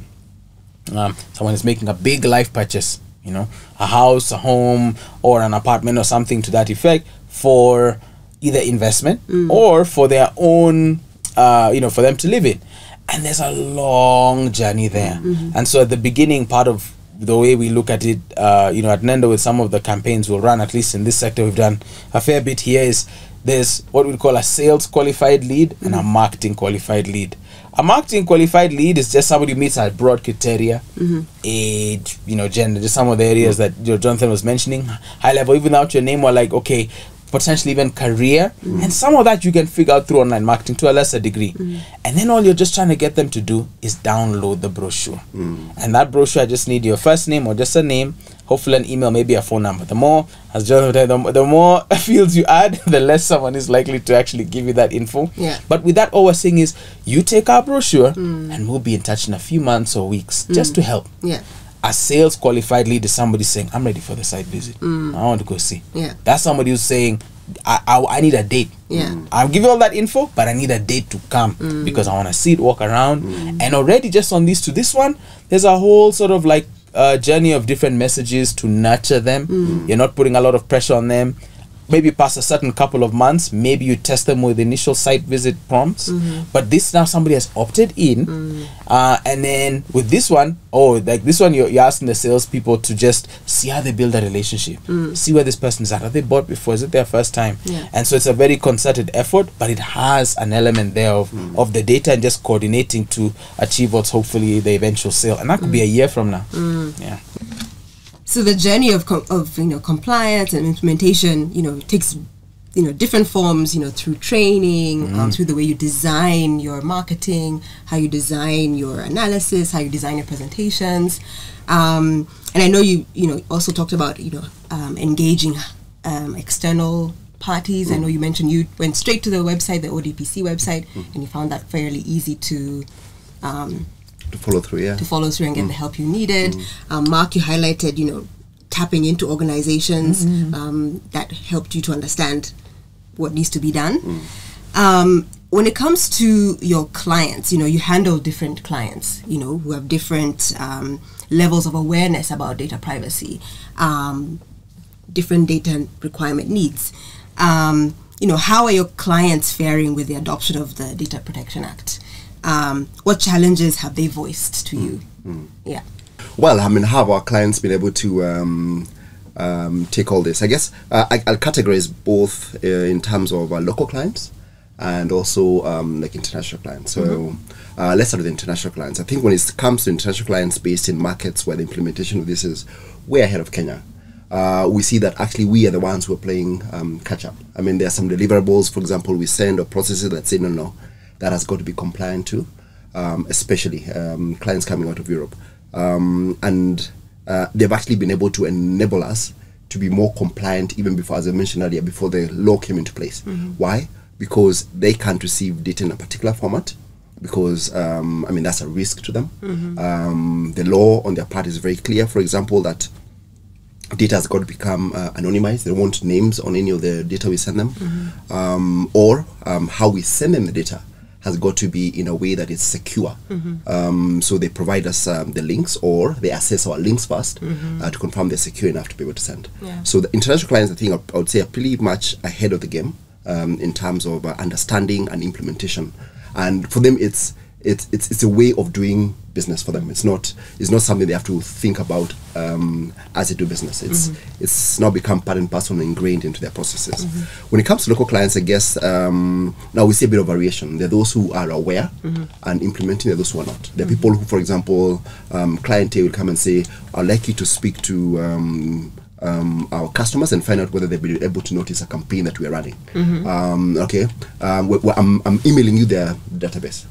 um, someone is making a big life purchase, you know, a house, a home, or an apartment or something to that effect, for either investment mm. or for their own, uh, you know, for them to live in. And there's a long journey there. Mm-hmm. And so at the beginning, part of the way we look at it, uh, you know, at Nendo with some of the campaigns we'll run, at least in this sector, we've done a fair bit here, is there's what we call a sales qualified lead mm-hmm. and a marketing qualified lead. A marketing qualified lead is just somebody who meets our broad criteria, mm-hmm. age, you know, gender, just some of the areas that, you know, Jonathan was mentioning, high level, even without your name, or like, okay, potentially even career. Mm-hmm. And some of that you can figure out through online marketing to a lesser degree. Mm-hmm. And then all you're just trying to get them to do is download the brochure. Mm-hmm. And that brochure, I just need your first name or just a name, hopefully an email, maybe a phone number. The more, as Jonathan, the, the more fields you add, the less someone is likely to actually give you that info. Yeah. But with that, all we're saying is, you take our brochure mm. and we'll be in touch in a few months or weeks mm. just to help. Yeah. A sales qualified lead is somebody saying, I'm ready for the site visit. Mm. I want to go see. Yeah. That's somebody who's saying, I, I, I need a date. Yeah. I'll give you all that info, but I need a date to come mm. because I want to see it, walk around. Mm. And already just on this to this one, there's a whole sort of like a journey of different messages to nurture them. Mm. You're not putting a lot of pressure on them. maybe past a certain couple of months, maybe you test them with initial site visit prompts. Mm-hmm. But this now somebody has opted in. Mm. Uh, and then with this one, oh, like this one, you're, you're asking the salespeople to just see how they build a relationship. Mm. See where this person is at. Have they bought before? Is it their first time? Yeah. And so it's a very concerted effort, but it has an element there of, mm. of the data and just coordinating to achieve what's hopefully the eventual sale. And that could mm. be a year from now. Mm. Yeah. So the journey of, of you know, compliance and implementation, you know, takes, you know, different forms, you know, through training, mm. um, through the way you design your marketing, how you design your analysis, how you design your presentations. Um, and I know you, you know, also talked about, you know, um, engaging um, external parties. Mm. I know you mentioned you went straight to the website, the O D P C website, mm. and you found that fairly easy to... Um, to follow through, yeah. To follow through and get mm. the help you needed. Mm. Um, Mark, you highlighted, you know, tapping into organizations mm-hmm. um, that helped you to understand what needs to be done. Mm. Um, when it comes to your clients, you know, you handle different clients, you know, who have different um, levels of awareness about data privacy, um, different data requirement needs. Um, you know, how are your clients faring with the adoption of the Data Protection Act? Um, what challenges have they voiced to you? Mm-hmm. Yeah. Well, I mean, how have our clients been able to um, um, take all this? I guess uh, I, I'll categorize both uh, in terms of our local clients and also um, like international clients. So mm-hmm. uh, let's start with international clients. I think when it comes to international clients based in markets where the implementation of this is way ahead of Kenya, Uh, we see that actually we are the ones who are playing um, catch up. I mean, there are some deliverables, for example, we send or processes that say, no, no, that has got to be compliant to, um, especially um, clients coming out of Europe. Um, and uh, they've actually been able to enable us to be more compliant even before, as I mentioned earlier, before the law came into place. Mm-hmm. Why? Because they can't receive data in a particular format because, um, I mean, that's a risk to them. Mm-hmm. Um, the law on their part is very clear, for example, that data has got to become uh, anonymized. They want names on any of the data we send them. Mm-hmm. um, or um, how we send them the data has got to be in a way that is secure. Mm-hmm. um, so they provide us um, the links, or they assess our links first mm-hmm. uh, to confirm they're secure enough to be able to send. Yeah. So the international clients, I think, are, I would say, are pretty much ahead of the game um, in terms of uh, understanding and implementation. And for them, it's It's, it's it's a way of doing business for them. It's not it's not something they have to think about um, as they do business. It's mm-hmm. it's now become part and parcel and ingrained into their processes. Mm-hmm. When it comes to local clients, I guess um, now we see a bit of variation. There are those who are aware mm-hmm. and implementing. There are those who are not. There are mm-hmm. people who, for example, um, client A will come and say, "I'd like you to speak to." Um, Um, our customers and find out whether they've been able to notice a campaign that we're running. Mm-hmm. um, okay, um, we're, we're, I'm, I'm emailing you their database.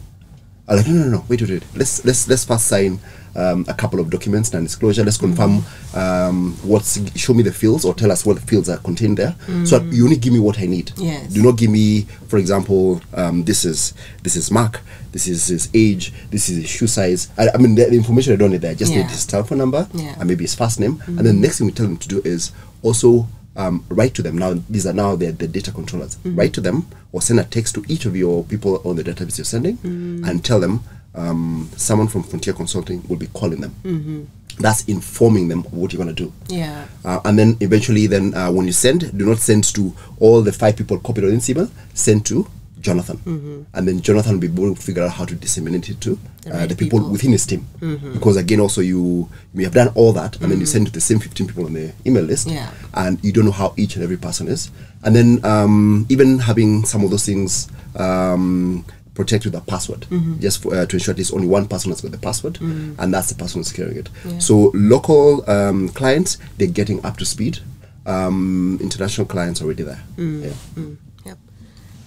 I'm like, no, no, no, wait, wait, wait. Let's let's let's first sign um, a couple of documents, non-disclosure. Let's confirm mm-hmm. um, what's show me the fields or tell us what fields are contained there. Mm-hmm. So you only give me what I need. Yes. Do not give me, for example, um, this is this is Mark. This is his age. This is his shoe size. I, I mean, the, the information I don't need there. I just yeah. need his telephone number yeah. and maybe his first name. Mm-hmm. And then the next thing we tell them to do is also um, write to them. Now these are now the, the data controllers. Mm-hmm. Write to them or send a text to each of your people on the database you're sending mm-hmm. and tell them um, someone from Frontier Consulting will be calling them. Mm-hmm. That's informing them of what you're going to do. Yeah. Uh, and then eventually, then uh, when you send, do not send to all the five people copied on this email. Send to Jonathan, mm-hmm. and then Jonathan will be able to figure out how to disseminate it to the, uh, right the people, people within his team. Mm-hmm. Because again, also you may have done all that, and mm-hmm. then you send it to the same fifteen people on the email list, yeah. and you don't know how each and every person is. And then um, even having some of those things um, protect with a password, mm-hmm. just for, uh, to ensure at least only one person has got the password, mm-hmm. and that's the person who's carrying it. Yeah. So local um, clients, they're getting up to speed. Um, international clients are already there. Mm-hmm. Yeah. Mm-hmm.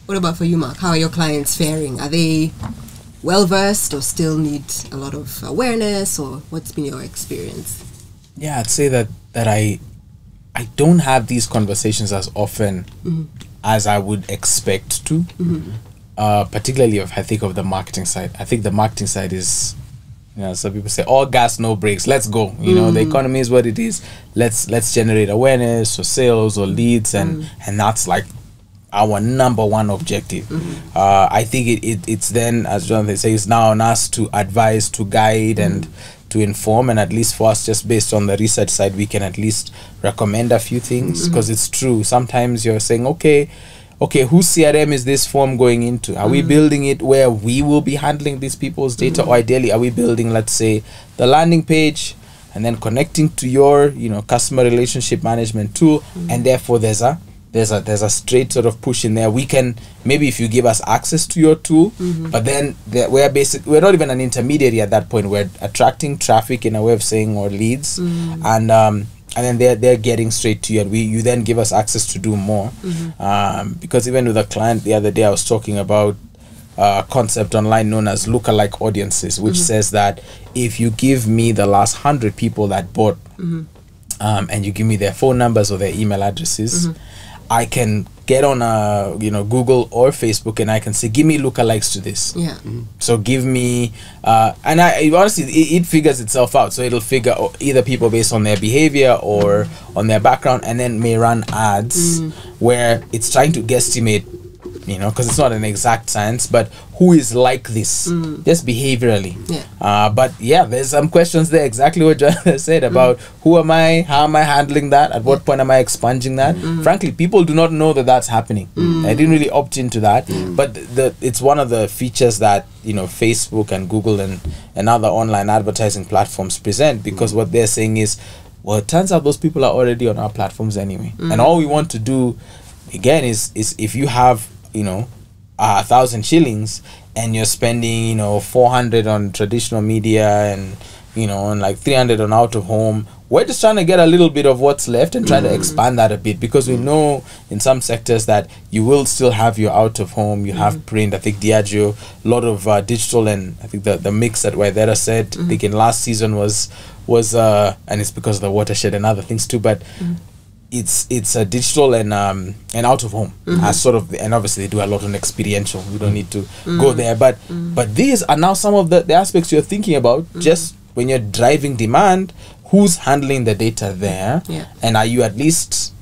What about for you, Mark? How are your clients faring? Are they well-versed or still need a lot of awareness, or what's been your experience? Yeah, I'd say that, that I I don't have these conversations as often mm-hmm. as I would expect to, mm-hmm. uh, particularly if I think of the marketing side. I think the marketing side is, you know, some people say, all gas, no brakes, let's go. You mm. know, the economy is what it is. Let's, let's generate awareness or sales or leads, and, mm. and that's like our number one objective. Mm-hmm. uh, I think it, it it's then, as Jonathan says, now on us to advise, to guide, mm-hmm. and to inform, and at least for us, just based on the research side, we can at least recommend a few things, because mm-hmm. it's true. Sometimes you're saying, okay, okay, whose C R M is this form going into? Are mm-hmm. we building it where we will be handling these people's data? Mm-hmm. Or ideally, are we building, let's say, the landing page and then connecting to your, you know, customer relationship management tool, mm-hmm. and therefore there's a there's a there's a straight sort of push in there. We can, maybe if you give us access to your tool, mm-hmm. but then there, we're basic we're not even an intermediary at that point. We're attracting traffic, in a way of saying, or leads, mm-hmm. and um and then they're they're getting straight to you, and we you then give us access to do more, mm-hmm. um because even with a client the other day, I was talking about a concept online known as lookalike audiences, which mm-hmm. says that if you give me the last hundred people that bought, mm-hmm. um and you give me their phone numbers or their email addresses, mm-hmm. I can get on a, you know, Google or Facebook, and I can say, give me lookalikes to this. Yeah. Mm-hmm. So give me, uh, and I honestly, it, it figures itself out. So it'll figure either people based on their behavior or on their background, and then may run ads, mm-hmm. where it's trying to guesstimate, you know, because it's not an exact science, but who is like this, mm. just behaviorally. Yeah. Uh, but yeah, there's some questions there, exactly what Jonathan said about mm. who am I, how am I handling that, at what point am I expunging that. Mm. Frankly, people do not know that that's happening. Mm. I didn't really opt into that, mm. but the, it's one of the features that, you know, Facebook and Google and, and other online advertising platforms present, because mm. what they're saying is, well, it turns out those people are already on our platforms anyway. Mm. And all we want to do, again, is is if you have, you know, a thousand shillings and you're spending, you know, four hundred on traditional media and, you know, and like three hundred on out of home, we're just trying to get a little bit of what's left and try mm. to expand that a bit, because we know in some sectors that you will still have your out of home, you mm. have print. I think Diageo, a lot of uh, digital, and I think the, the mix that Waithera said, mm. I think in last season was, was uh, and it's because of the watershed and other things too, but mm. it's it's a digital and um and out of home, mm-hmm. as sort of, and obviously they do a lot on experiential, we don't need to mm-hmm. go there, but mm-hmm. but these are now some of the, the aspects you're thinking about, mm-hmm. just when you're driving demand, who's handling the data there, yeah. and are you at least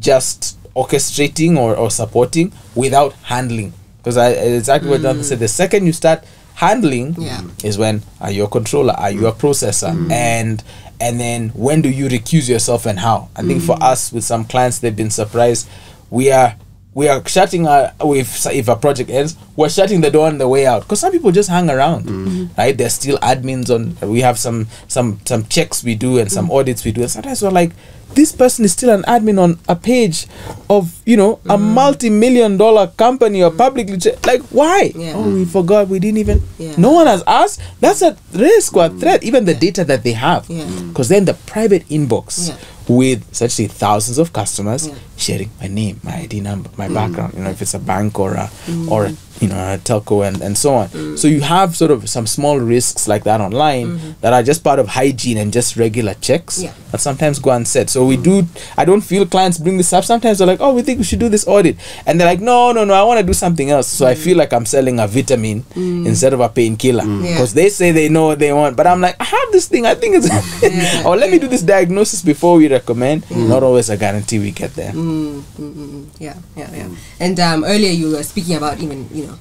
just orchestrating or, or supporting without handling, because I exactly what Jonathan mm-hmm. said, the second you start handling, yeah. is when, are you a controller, are you a processor, mm-hmm. and and then when do you recuse yourself, and how? I mm-hmm. think for us with some clients, they've been surprised. We are we are shutting our, if if a project ends, we're shutting the door on the way out, because some people just hang around, mm-hmm. right? There's still admins on. We have some some some checks we do and some mm-hmm. audits we do, and sometimes we're like, this person is still an admin on a page of, you know, a mm. multi-million dollar company or publicly, like, why? Yeah. Oh, we forgot, we didn't even, yeah. no one has asked. That's a risk or a threat, even the yeah. data that they have. Because yeah. then the private inbox yeah. with essentially thousands of customers yeah. sharing my name, my I D number, my mm. background, you know, if it's a bank or a, mm. or a, you know, a telco and, and so on. Mm. So you have sort of some small risks like that online mm-hmm. that are just part of hygiene and just regular checks yeah. that sometimes go unsaid. So we do, I don't feel clients bring this up. Sometimes they're like, oh, we think we should do this audit. And they're like, no, no, no, I want to do something else. So mm. I feel like I'm selling a vitamin mm. instead of a painkiller, because mm. yeah. they say they know what they want. But I'm like, I have this thing, I think it's, yeah. or let me do this diagnosis before we recommend. Mm. Not always a guarantee we get there. Mm. Mm-mm. Yeah, yeah, yeah. Mm. And um, earlier you were speaking about even, you know,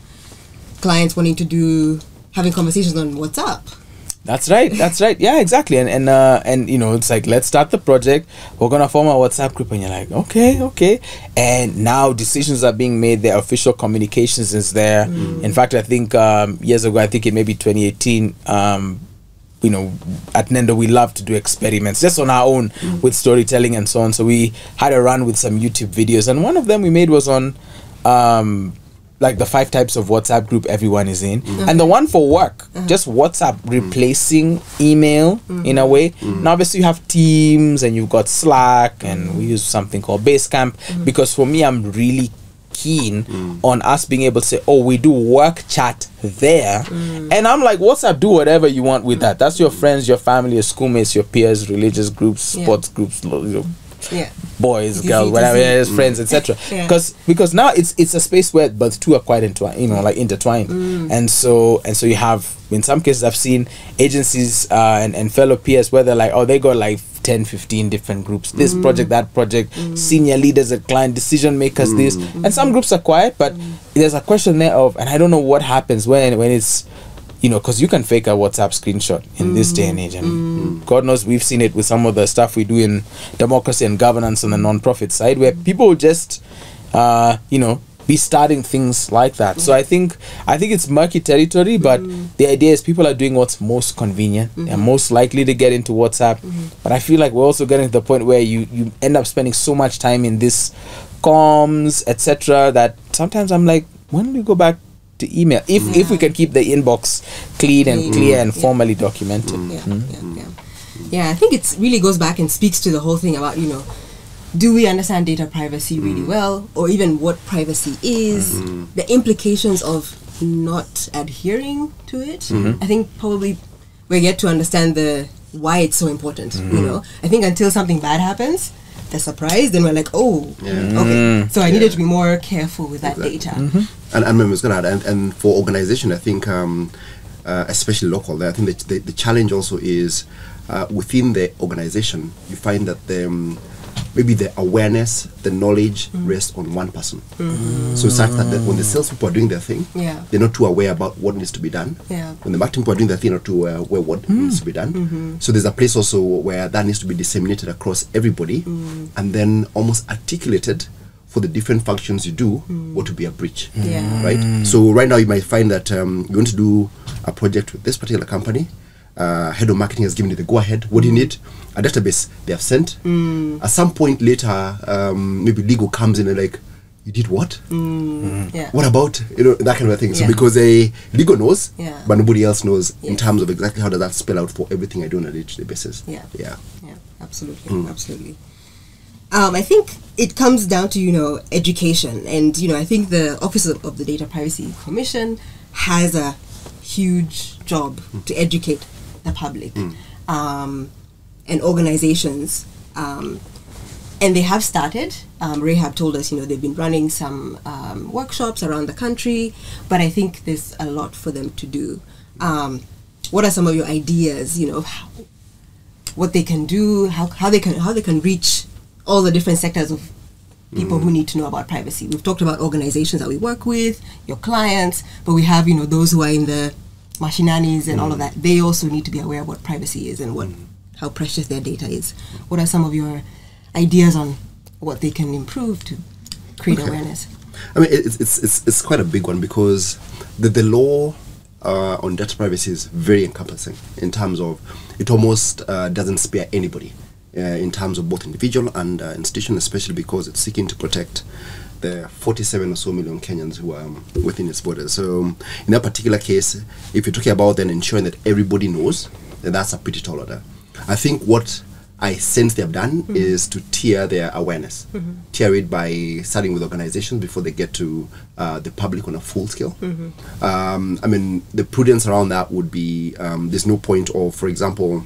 clients wanting to do, having conversations on WhatsApp. That's right. That's right. Yeah, exactly. And and uh, and you know, it's like, let's start the project. We're gonna form a WhatsApp group, and you're like, okay, okay. And now decisions are being made. Their official communications is there. Mm. In fact, I think um, years ago, I think it may be twenty eighteen. Um, you know, at Nendo, we love to do experiments just on our own mm. with storytelling and so on. So we had a run with some YouTube videos, and one of them we made was on. Um, like the five types of WhatsApp group everyone is in, mm. okay. and the one for work, uh-huh. just WhatsApp replacing email mm. in a way. Mm. Now obviously you have Teams and you've got Slack, and we use something called Basecamp, mm. because for me, I'm really keen mm. on us being able to say, oh, we do work chat there, mm. and I'm like, WhatsApp, do whatever you want with that. That's your friends, your family, your schoolmates, your peers, religious groups, yeah. sports groups, you know, yeah. boys, easy, girls, whatever, easy. friends, et cetera. Because yeah. because now it's it's a space where but the two are quite entwined, you know, like intertwined, mm. and so and so you have, in some cases I've seen agencies uh, and and fellow peers where they're like, oh, they got like ten, fifteen different groups, this mm. project, that project, mm. senior leaders at client, decision makers, mm. this, and some groups are quiet, but mm. there's a question there of, and I don't know what happens when when it's, you know, because you can fake a WhatsApp screenshot in mm. this day and age, and mm. God knows we've seen it with some of the stuff we do in democracy and governance on the non-profit side, where people just, uh, you know, be starting things like that. Mm. So I think I think it's murky territory, but mm. the idea is people are doing what's most convenient. Mm-hmm. They're most likely to get into WhatsApp. Mm-hmm. But I feel like we're also getting to the point where you, you end up spending so much time in this comms, et cetera, that sometimes I'm like, when do we go back to email? If, mm. if we can keep the inbox clean and mm. clear and yeah. formally documented. Mm. Yeah, mm. yeah, yeah. Yeah, I think it really goes back and speaks to the whole thing about, you know, do we understand data privacy really mm. well, or even what privacy is, mm-hmm. the implications of not adhering to it? Mm-hmm. I think probably we're yet to understand the why it's so important, mm-hmm. you know? I think until something bad happens, they're surprised, then we're like, oh, yeah. okay. So I yeah. needed to be more careful with that exactly. data. Mm-hmm. And, and I was going to add, and, and for organization, I think, um, uh, especially local, I think the, the, the challenge also is uh, within the organization, you find that the... Um, maybe the awareness, the knowledge mm. rests on one person. Mm. So it's such that when the salespeople are doing their thing, yeah. they're not too aware about what needs to be done. Yeah. When the marketing people are doing their thing, they're not too aware uh, what mm. needs to be done. Mm-hmm. So there's a place also where that needs to be disseminated across everybody mm. and then almost articulated for the different functions you do, mm. what would be a breach, mm. yeah. right? So right now you might find that um, you're going to do a project with this particular company. Uh, head of marketing has given you the go-ahead. What do you need? A database they have sent. Mm. At some point later, um, maybe legal comes in and like, you did what? Mm. Mm. Yeah. What about, you know, that kind of thing. Yeah. So because a legal knows, yeah. but nobody else knows yeah. in terms of exactly how does that spell out for everything I do on a day-to-day basis. Yeah, yeah, yeah, absolutely, mm. absolutely. Um, I think it comes down to, you know, education, and you know, I think the Office of, of the Data Privacy Commission has a huge job mm. to educate the public mm. um, and organizations, um, and they have started. Um, Rahab told us, you know, they've been running some um, workshops around the country, but I think there's a lot for them to do. Um, what are some of your ideas? You know, how, what they can do, how how they can how they can reach all the different sectors of people mm. who need to know about privacy. We've talked about organizations that we work with, your clients, but we have, you know, those who are in the machinanis and mm. all of that. They also need to be aware of what privacy is and what mm. how precious their data is. What are some of your ideas on what they can improve to create okay. awareness? I mean, it's, it's it's it's quite a big one because the the law uh, on data privacy is very encompassing in terms of it almost uh, doesn't spare anybody uh, in terms of both individual and uh, institution, especially because it's seeking to protect the forty-seven or so million Kenyans who are within its borders. So in that particular case, if you're talking about then ensuring that everybody knows, then that's a pretty tall order. I think what I sense they have done mm-hmm. is to tier their awareness, mm-hmm. tier it by starting with organizations before they get to uh, the public on a full scale. Mm-hmm. Um, I mean, the prudence around that would be um, there's no point of, for example,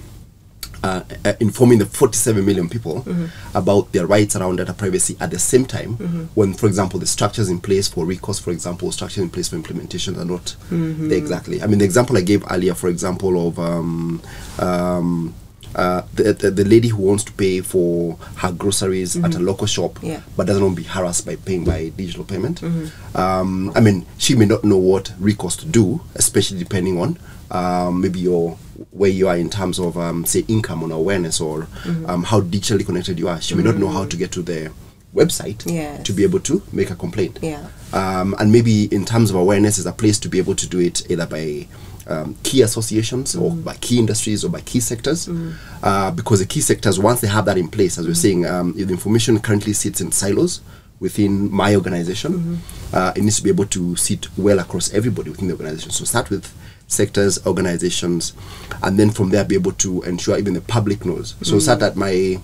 Uh, uh, informing the forty-seven million people mm-hmm. about their rights around data privacy at the same time mm-hmm. when, for example, the structures in place for recourse, for example, structures in place for implementation are not mm-hmm. there exactly. I mean, the example I gave earlier, for example, of um, um, uh, the, the, the lady who wants to pay for her groceries mm-hmm. at a local shop yeah. but doesn't want to be harassed by paying by digital payment. Mm-hmm. um, I mean, she may not know what recourse to do, especially depending on um, maybe your where you are in terms of, um, say, income or awareness or mm-hmm. um, how digitally connected you are. She mm-hmm. may not know how to get to the website yes. to be able to make a complaint. Yeah. Um, and maybe in terms of awareness is a place to be able to do it either by um, key associations mm-hmm. or by key industries or by key sectors. Mm-hmm. uh, because the key sectors, once they have that in place, as mm-hmm. we're saying, um, if the information currently sits in silos within my organization, mm-hmm. uh, it needs to be able to sit well across everybody within the organization. So start with sectors, organizations, and then from there be able to ensure even the public knows. So mm-hmm. start at my,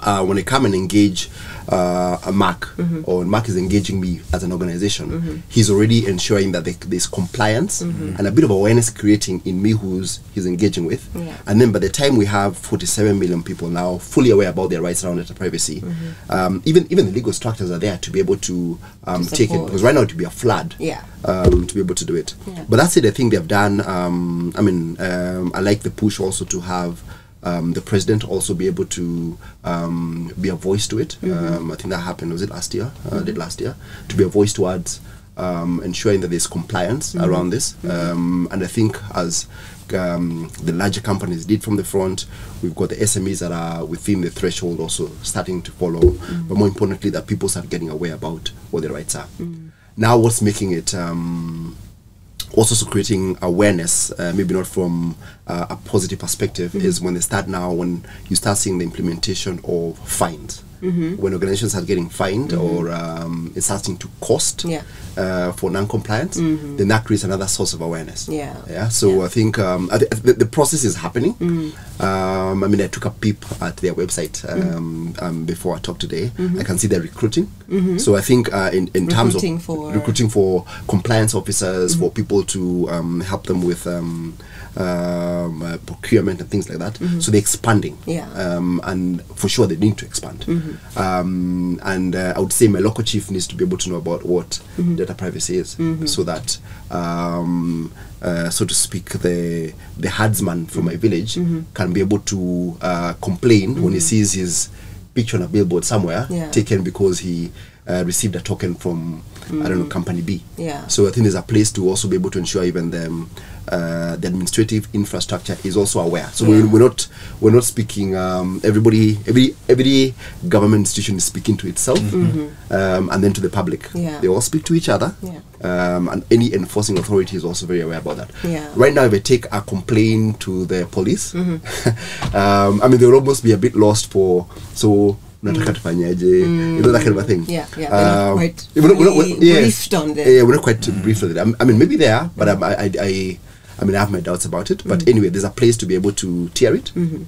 uh, when I come and engage uh, a Mark, mm-hmm. or Mark is engaging me as an organization, mm-hmm. he's already ensuring that there's compliance mm-hmm. and a bit of awareness creating in me who's he's engaging with. Yeah. And then by the time we have forty-seven million people now fully aware about their rights around data privacy, mm-hmm. um, even even the legal structures are there to be able to, um, to take it. Because right now it would be a flood. Yeah. Um, to be able to do it. Yeah. But that's it, I think they've done, um, I mean, um, I like the push also to have um, the president also be able to um, be a voice to it. Mm-hmm. um, I think that happened, was it last year? Uh, mm-hmm. Did last year? To be a voice towards um, ensuring that there's compliance mm-hmm. around this. Mm-hmm. um, and I think as um, the larger companies did from the front, we've got the S M Es that are within the threshold also starting to follow, mm-hmm. but more importantly that people start getting aware about what their rights are. Mm-hmm. Now what's making it um, also creating awareness, uh, maybe not from uh, a positive perspective, mm-hmm. is when they start now, when you start seeing the implementation of fines. Mm-hmm. When organizations are getting fined mm-hmm. or um, it's starting to cost yeah. uh, for non-compliance, mm-hmm. then that creates another source of awareness. Yeah. Yeah. So yeah. I think um, I th the, the process is happening. Mm-hmm. um, I mean, I took a peep at their website um, mm-hmm. um, before I talked today. Mm-hmm. I can see they're recruiting. Mm-hmm. So I think uh, in, in terms of for recruiting for compliance officers, mm-hmm. for people to um, help them with um, um, uh, procurement and things like that. Mm-hmm. So they're expanding. Yeah. Um, and for sure they need to expand. Mm-hmm. Um, and uh, I would say my local chief needs to be able to know about what mm-hmm. data privacy is, mm-hmm. so that, um, uh, so to speak, the the herdsman from my village mm-hmm. can be able to uh, complain mm-hmm. when he sees his picture on a billboard somewhere yeah. taken because he uh, received a token from mm-hmm. I don't know, company B. Yeah. So I think there's a place to also be able to ensure even them. Uh, the administrative infrastructure is also aware. So yeah. we're, we're not we're not speaking. Um, everybody, every every government institution is speaking to itself, mm-hmm. um, and then to the public. Yeah. They all speak to each other, yeah. um, and any enforcing authority is also very aware about that. Yeah. Right now, if they take a complaint to the police, mm-hmm. um, I mean, they will almost be a bit lost for so. Mm. You know, that kind of a thing. Yeah, yeah. Um, we're not quite we're not, we're not, yeah, briefed on this. Yeah, we're not quite mm. briefed on it. I mean, maybe they are, but mm. I, I, I, I mean, I have my doubts about it. But mm. anyway, there's a place to be able to tier it mm-hmm.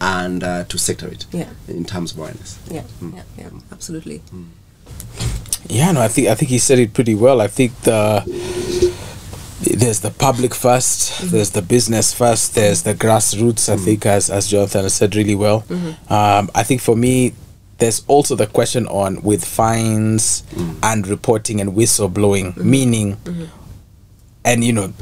and uh, to sector it. Yeah. In terms of awareness. Yeah, mm. yeah, yeah, absolutely. Mm. Yeah, no, I think I think he said it pretty well. I think the there's the public first, mm-hmm. there's the business first, there's the grassroots. I mm-hmm. think, as as Jonathan said really well. Mm-hmm. Um, I think for me. There's also the question on with fines mm. and reporting and whistleblowing, mm-hmm. meaning, mm-hmm. and you know,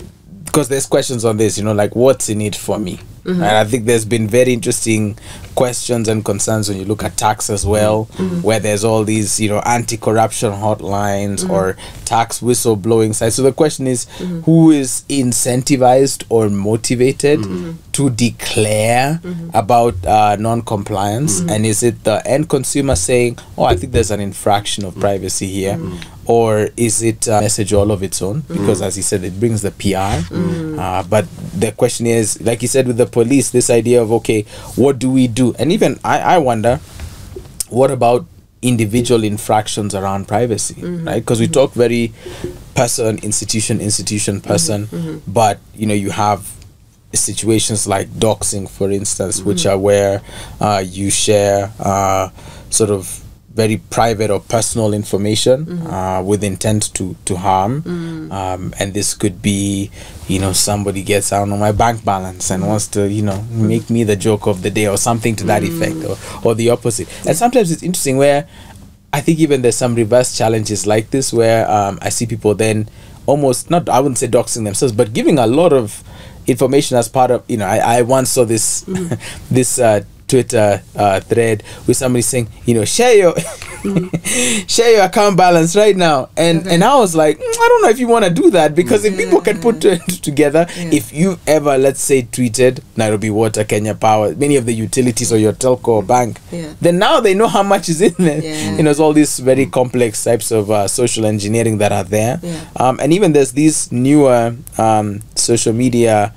because there's questions on this, you know, like what's in it for me? Mm-hmm. And I think there's been very interesting questions and concerns when you look at tax as well, mm-hmm. where there's all these, you know, anti-corruption hotlines mm-hmm. or tax whistleblowing sites. So the question is, mm-hmm. who is incentivized or motivated mm-hmm. to declare mm-hmm. about uh, non-compliance? Mm-hmm. And is it the end consumer saying, oh, I think there's an infraction of mm-hmm. privacy here? Mm-hmm. Or is it a message all of its own? Because mm-hmm. as he said, it brings the P R. Mm-hmm. Uh, but the question is, like he said with the police, this idea of, okay, what do we do? And even I, I wonder, what about individual infractions around privacy, mm-hmm. right? Because we talk very person, institution, institution, person, mm-hmm. but, you know, you have situations like doxing, for instance, mm-hmm. which are where uh, you share uh, sort of very private or personal information mm-hmm. uh, with intent to to harm, mm. um, and this could be, you know, somebody gets, I don't know, my bank balance and wants to, you know, mm. make me the joke of the day or something to that mm. effect, or, or the opposite. Yeah. And sometimes it's interesting where I think even there's some reverse challenges like this where um, I see people then almost not, I wouldn't say doxing themselves, but giving a lot of information as part of, you know, I, I once saw this mm. this. Uh, Twitter uh, thread with somebody saying, you know, share your mm-hmm. share your account balance right now, and okay. and I was like, mm, I don't know if you want to do that, because mm-hmm. if people can put it together, yeah. if you ever, let's say, tweeted Nairobi Water, Kenya Power, many of the utilities or your telco or bank, yeah. then now they know how much is in there. Yeah. You know, it's all these very complex types of uh, social engineering that are there, yeah. um, and even there's these newer um, social media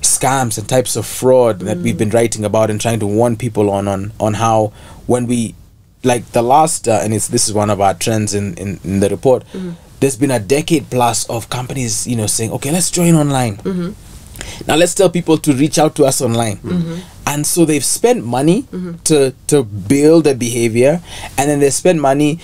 scams and types of fraud that mm. we've been writing about and trying to warn people on on on how when we, like the last uh, and it's this is one of our trends in in, in the report, mm. there's been a decade plus of companies, you know, saying, okay, let's join online, mm-hmm. now let's tell people to reach out to us online, mm-hmm. and so they've spent money mm-hmm. to to build a behavior, and then they spend money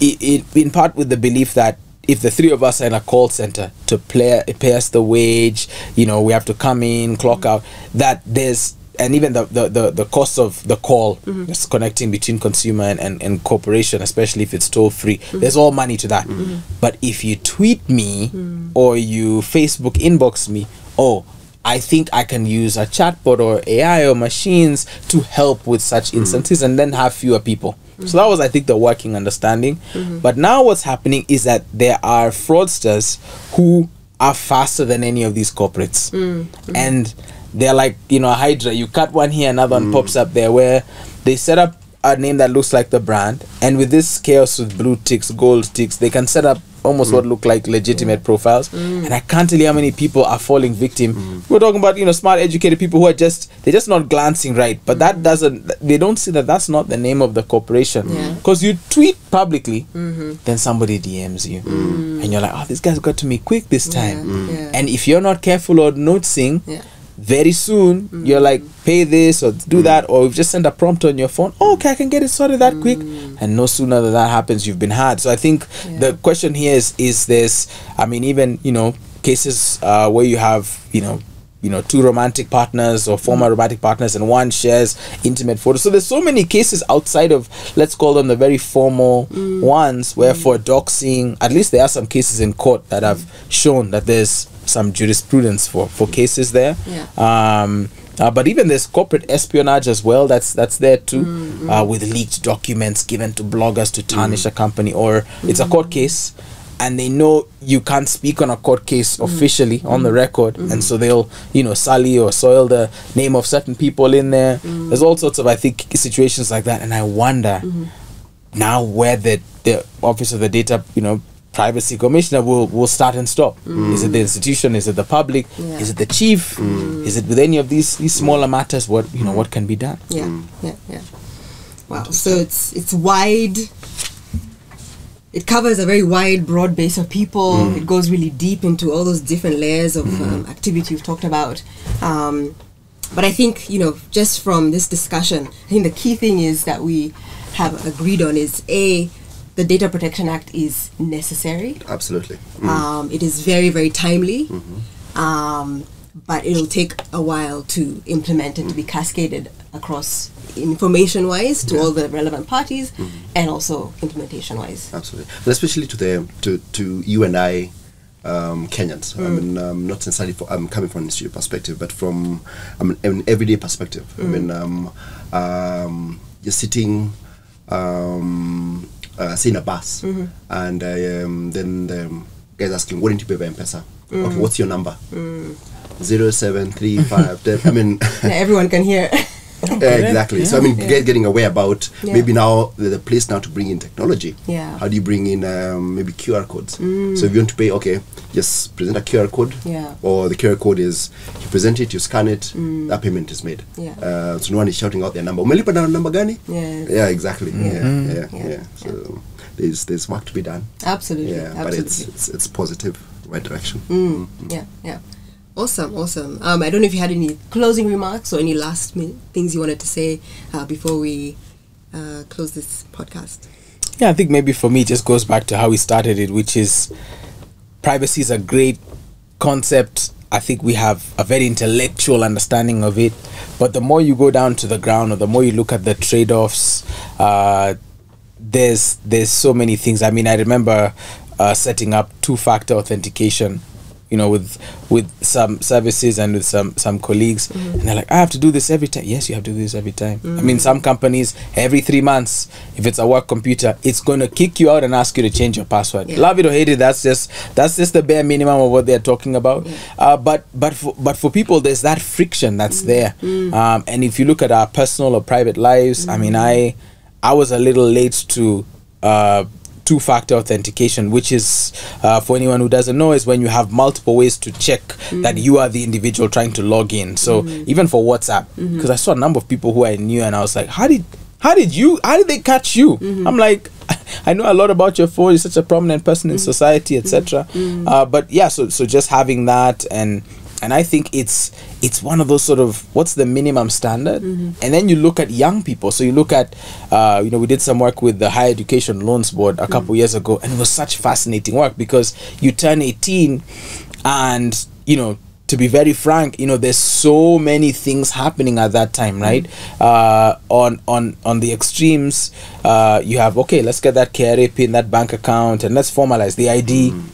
in, in part with the belief that if the three of us are in a call center to play, pay us the wage, you know, we have to come in, clock mm-hmm. out, that there's, and even the, the, the, the cost of the call, mm-hmm. it's connecting between consumer and, and, and corporation, especially if it's toll free, mm-hmm. there's all money to that. Mm-hmm. But if you tweet me mm-hmm. or you Facebook inbox me, oh, I think I can use a chatbot or A I or machines to help with such instances mm-hmm. and then have fewer people. Mm-hmm. So that was, I think, the working understanding. Mm-hmm. But now what's happening is that there are fraudsters who are faster than any of these corporates. Mm-hmm. And they're like, you know, a hydra. You cut one here, another mm-hmm. one pops up there, where they set up a name that looks like the brand, and with this chaos with blue ticks, gold ticks, they can set up almost mm. what look like legitimate profiles. Mm. And I can't tell you how many people are falling victim. Mm. We're talking about, you know, smart, educated people who are just, they're just not glancing right. But mm. that doesn't, they don't see that that's not the name of the corporation. Because yeah. you tweet publicly, mm-hmm. then somebody D Ms you. Mm. And you're like, oh, this guy's got to me quick this time. Yeah. Mm. Yeah. And if you're not careful or noticing, yeah. very soon mm. you're like, pay this or do mm. that, or we've just sent a prompt on your phone, oh, okay, I can get it sorted that mm. quick, and no sooner than that happens, you've been had. So I think yeah. the question here is, is this, I mean, even, you know, cases uh, where you have, you know, you know, two romantic partners or former mm. romantic partners, and one shares intimate photos. So there's so many cases outside of, let's call them the very formal mm. ones, where mm. for doxing, at least there are some cases in court that have shown that there's some jurisprudence for for cases there. Yeah. Um, uh, but even there's corporate espionage as well. That's that's there too, mm-hmm. uh, with leaked documents given to bloggers to tarnish mm-hmm. a company, or mm-hmm. it's a court case, and they know you can't speak on a court case officially mm-hmm. on the record, mm-hmm. and so they'll, you know, sully or soil the name of certain people in there. Mm-hmm. There's all sorts of, I think, situations like that, and I wonder mm-hmm. now where the the Office of the Data, you know, Privacy Commissioner will will start and stop. Mm. Is it the institution? Is it the public? Yeah. Is it the chief? Mm. Is it with any of these these smaller matters? What you know? What can be done? Yeah, mm. yeah, yeah. Wow. So it's it's wide. It covers a very wide, broad base of people. Mm. It goes really deep into all those different layers of mm. um, activity you've talked about. Um, but I think, you know, just from this discussion, I think the key thing is that we have agreed on is a. The Data Protection Act is necessary. Absolutely. Mm. Um, it is very, very timely, mm-hmm. um, but it'll take a while to implement and mm. to be cascaded across information-wise to yeah. all the relevant parties mm. and also implementation-wise. Absolutely. But especially to the to, to you and I, um, Kenyans. Mm. I mean, um, not necessarily for, I'm coming from an institute perspective, but from I mean, an everyday perspective. Mm. I mean, um, um, you're sitting... Um, Uh, say in a bus, mm-hmm. and uh, um, then the um, guy's asking, "What did you pay by M-Pesa?" Mm. Okay, what's your number? Mm. Zero seven three five. ten, I mean, yeah, everyone can hear. uh, exactly. Yeah. So I mean, yeah. get, getting aware about yeah. maybe now the, the place now to bring in technology. Yeah. How do you bring in um, maybe Q R codes? Mm. So if you want to pay, okay, just present a Q R code. Yeah. Or the Q R code is you present it, you scan it, mm. that payment is made. Yeah. Uh, so no one is shouting out their number. Umelipa na number gani? Yeah. Yeah. Exactly. Mm. Yeah. Yeah. Yeah. yeah. yeah. So yeah. there's there's work to be done. Absolutely. Yeah. Absolutely. But it's, it's it's positive, right direction. Mm. Mm. Yeah. Yeah. Awesome, awesome. Um, I don't know if you had any closing remarks or any last minute things you wanted to say uh, before we uh, close this podcast. Yeah, I think maybe for me it just goes back to how we started it, which is privacy is a great concept. I think we have a very intellectual understanding of it. But the more you go down to the ground, or the more you look at the trade-offs, uh, there's, there's so many things. I mean, I remember uh, setting up two-factor authentication, you know, with with some services and with some some colleagues, mm-hmm. and they're like, I have to do this every time. Yes, you have to do this every time. Mm-hmm. I mean, some companies, every three months, if it's a work computer, it's going to kick you out and ask you to change your password. Yeah. Love it or hate it, that's just that's just the bare minimum of what they're talking about. Yeah. Uh, but but for, but for people, there's that friction that's mm-hmm. there. Mm-hmm. Um, and if you look at our personal or private lives, mm-hmm. I mean, I I was a little late to. Uh, two-factor authentication, which is uh, for anyone who doesn't know, is when you have multiple ways to check mm. that you are the individual trying to log in. So mm. even for WhatsApp, because mm-hmm. I saw a number of people who I knew, and I was like, how did how did you how did they catch you? Mm-hmm. I'm like, I know a lot about your phone, you're such a prominent person in mm-hmm. society, et cetera. Mm-hmm. Uh, but yeah, so so just having that, and and I think it's it's one of those sort of, what's the minimum standard? Mm-hmm. And then you look at young people. So you look at, uh, you know, we did some work with the Higher Education Loans Board a couple mm-hmm. years ago, and it was such fascinating work, because you turn eighteen and, you know, to be very frank, you know, there's so many things happening at that time, right? Mm-hmm. Uh, on on on the extremes, uh, you have, okay, let's get that K R A pin, that bank account, and let's formalize the I D. Mm-hmm.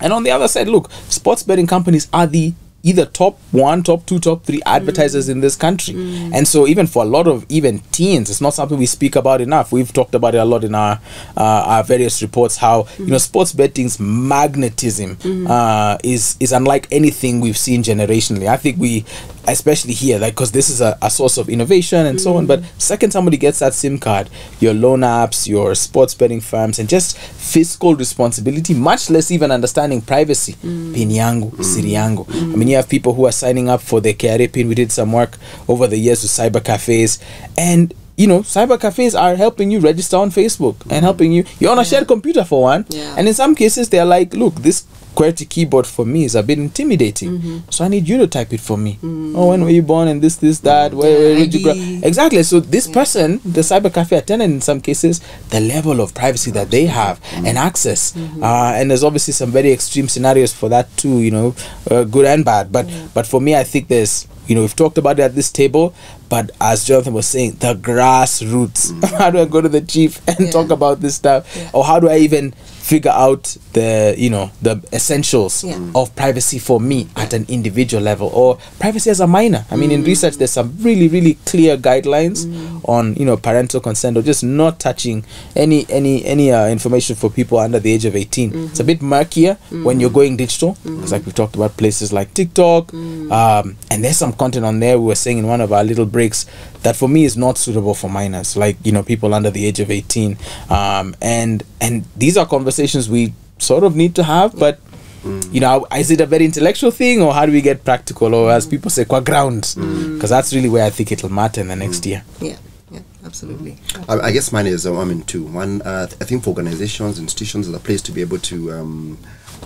And on the other side, look, sports betting companies are the either top one, top two, top three advertisers mm. in this country. Mm. And so even for a lot of even teens, it's not something we speak about enough. We've talked about it a lot in our uh, our various reports, how mm. you know sports betting's magnetism mm. uh, is is unlike anything we've seen generationally. I think we, especially here, like, because this is a, a source of innovation and mm. so on. But second somebody gets that SIM card, your loan apps, your sports betting firms, and just fiscal responsibility, much less even understanding privacy. Mm. Pin yangu, mm. siri yangu. Mm. I mean, you have people who are signing up for the K R A pin. We did some work over the years with cyber cafes, and you know, cyber cafes are helping you register on Facebook mm. and helping you. You're on a yeah. shared computer for one, yeah. and in some cases they're like, look, this QWERTY keyboard for me is a bit intimidating, mm-hmm. so I need you to type it for me. Mm-hmm. Oh, when were you born and this, this, that, where, where did you grow? Exactly. So this yeah. person, the cyber cafe attendant, in some cases, the level of privacy that they have mm-hmm. and access, mm-hmm. uh, and there's obviously some very extreme scenarios for that too, you know, uh, good and bad. But yeah. but for me, I think there's, you know, we've talked about it at this table, but as Jonathan was saying, the grassroots. Mm-hmm. How do I go to the chief and yeah. talk about this stuff, yeah. or how do I even figure out the, you know, the essentials yeah. of privacy for me at an individual level, or privacy as a minor? I mean, mm. in research, there's some really, really clear guidelines mm. on, you know, parental consent, or just not touching any any any uh, information for people under the age of eighteen. Mm-hmm. It's a bit murkier mm. when you're going digital, because mm-hmm. like we talked about places like TikTok, mm. um, and there's some content on there we were saying in one of our little breaks that for me is not suitable for minors, like, you know, people under the age of eighteen. Um, and and these are conversations we sort of need to have, but mm. you know, is it a very intellectual thing, or how do we get practical, or as people say, qua ground? Because mm. that's really where I think it'll matter in the next mm. year. Yeah, yeah, absolutely. I, I guess mine is, um, I mean, two. One, uh, I think for organizations, institutions, is a place to be able to um,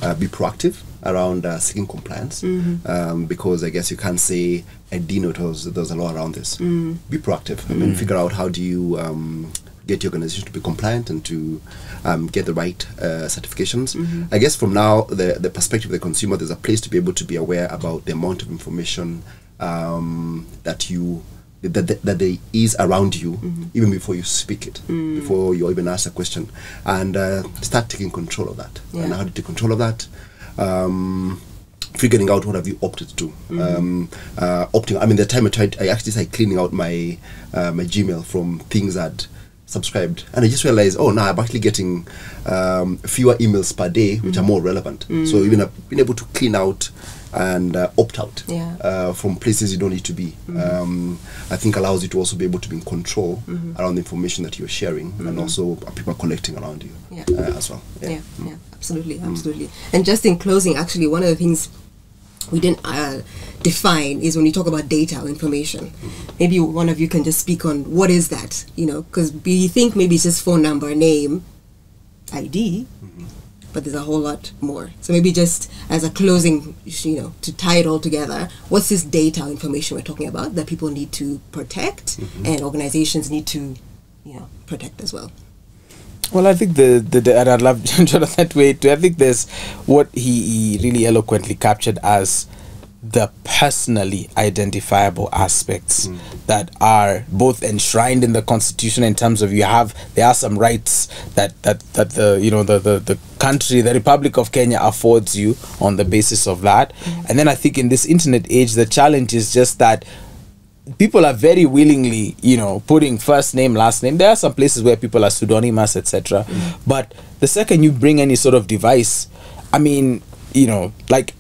uh, be proactive around uh, seeking compliance, mm-hmm. um, because I guess you can't say, I didn't know there's, there's a law around this. Mm. Be proactive. Mm. I mean, figure out how do you. Um, get your organization to be compliant and to um, get the right uh, certifications. Mm-hmm. I guess from now, the, the perspective of the consumer, there's a place to be able to be aware about the amount of information um, that you that, that, that there is around you, mm-hmm. even before you speak it, mm. before you even ask a question, and uh, start taking control of that. Yeah. And how to take control of that? Um, figuring out what have you opted to. Mm-hmm. um, uh, opting. I mean, the time I tried, I actually started cleaning out my uh, my Gmail from things that subscribed, and I just realized, oh, now I'm actually getting um, fewer emails per day, which mm. are more relevant. Mm. So even I've been able to clean out and uh, opt out yeah. uh, from places you don't need to be. Mm-hmm. um, I think allows you to also be able to be in control mm-hmm. around the information that you're sharing, mm-hmm. and also people collecting around you yeah. uh, as well. Yeah, yeah, mm. yeah. absolutely, absolutely. Mm. And just in closing, actually, one of the things we didn't uh, define is when you talk about data or information. Maybe one of you can just speak on what is that, you know, because we think maybe it's just phone number, name, I D, mm-hmm. but there's a whole lot more. So maybe just as a closing, you know, to tie it all together, what's this data or information we're talking about that people need to protect mm-hmm. and organizations need to, you know, protect as well? Well, I think the, the, the and I'd love Jonathan to add to. I think there's what he, he really eloquently captured as the personally identifiable aspects mm. that are both enshrined in the Constitution in terms of you have, there are some rights that, that, that the, you know, the, the, the country, the Republic of Kenya affords you on the basis of that. Mm. And then I think in this internet age, the challenge is just that people are very willingly, you know, putting first name, last name. There are some places where people are pseudonymous, et cetera. Mm. But the second you bring any sort of device, I mean, you know, like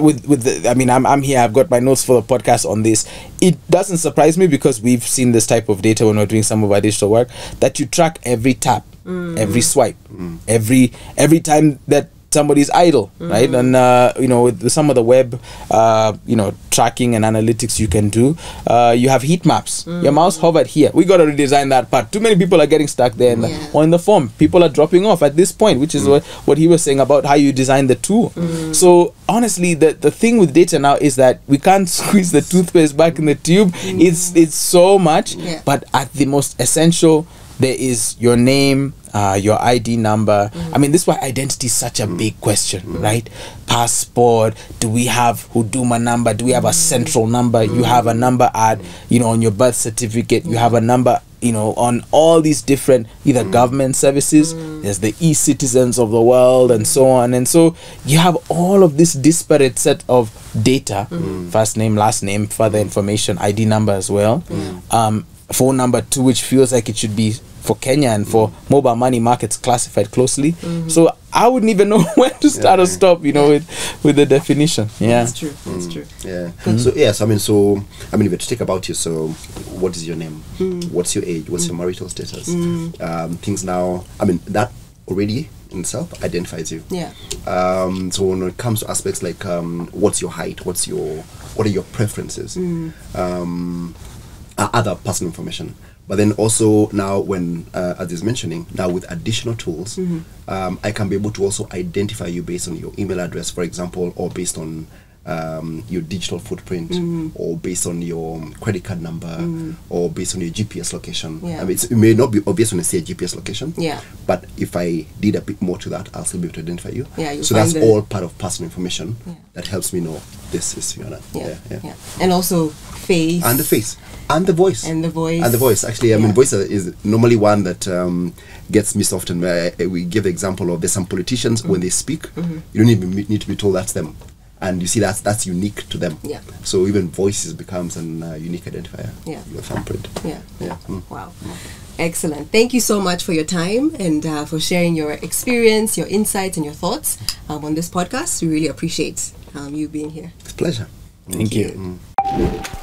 with with the, I mean, I'm I'm here. I've got my notes for the podcast on this. It doesn't surprise me, because we've seen this type of data when we're doing some of our digital work, that you track every tap, mm. every swipe, mm. every every time that somebody's idle, mm-hmm. right? And uh, you know, with some of the web, uh, you know, tracking and analytics you can do, uh, you have heat maps. Mm-hmm. Your mouse hovered here. We got to redesign that part. Too many people are getting stuck there, yeah. the, or in the form, people are dropping off at this point, which is mm-hmm. what what he was saying about how you design the tool. Mm-hmm. So honestly, the the thing with data now is that we can't squeeze the toothpaste back in the tube. Mm-hmm. It's it's so much, yeah. but at the most essential there is your name, uh, your I D number. Mm-hmm. I mean, this is why identity is such a mm-hmm. big question, mm-hmm. right? Passport, do we have Huduma number? Do we have a central number? Mm-hmm. You have a number at, you know, on your birth certificate. Mm-hmm. You have a number, you know, on all these different either mm-hmm. government services. Mm-hmm. There's the e-citizens of the world and so on. And so you have all of this disparate set of data, mm-hmm. first name, last name, further information, I D number as well. Mm-hmm. Um, phone number too, which feels like it should be for Kenya and for mobile money markets classified closely. Mm-hmm. So I wouldn't even know when to start yeah. or stop, you know, with with the definition. Yeah, that's true. That's mm. true. Yeah. Mm-hmm. So yes, I mean, so I mean, if you think about you, so what is your name? Mm. What's your age? What's mm. your marital status? Mm. Um, things now. I mean, that already in itself identifies you. Yeah. Um, so when it comes to aspects like um, what's your height? What's your what are your preferences? Mm. Um, other personal information, but then also now when uh, as is mentioning now with additional tools, mm-hmm. um, I can be able to also identify you based on your email address, for example, or based on um, your digital footprint, mm-hmm. or based on your credit card number, mm-hmm. or based on your G P S location. Yeah. I mean, it's, it may not be obvious when I say G P S location, yeah, but if I did a bit more to that, I'll still be able to identify you. Yeah, so that's all part of personal information yeah. that helps me know this is Fiona. Yeah. Yeah, yeah. yeah, and also face and the face. And the voice. And the voice. And the voice. Actually, I yeah. mean, voice is normally one that um, gets missed often. We give the example of there's some politicians, mm-hmm. when they speak, mm-hmm. you don't even need to be told that's them. And you see, that's, that's unique to them. Yeah. So even voices becomes an uh, unique identifier. Yeah. Your thumbprint. Yeah. yeah. Mm. Wow. Excellent. Thank you so much for your time and uh, for sharing your experience, your insights, and your thoughts um, on this podcast. We really appreciate um, you being here. It's a pleasure. Thank, Thank you. you. Mm.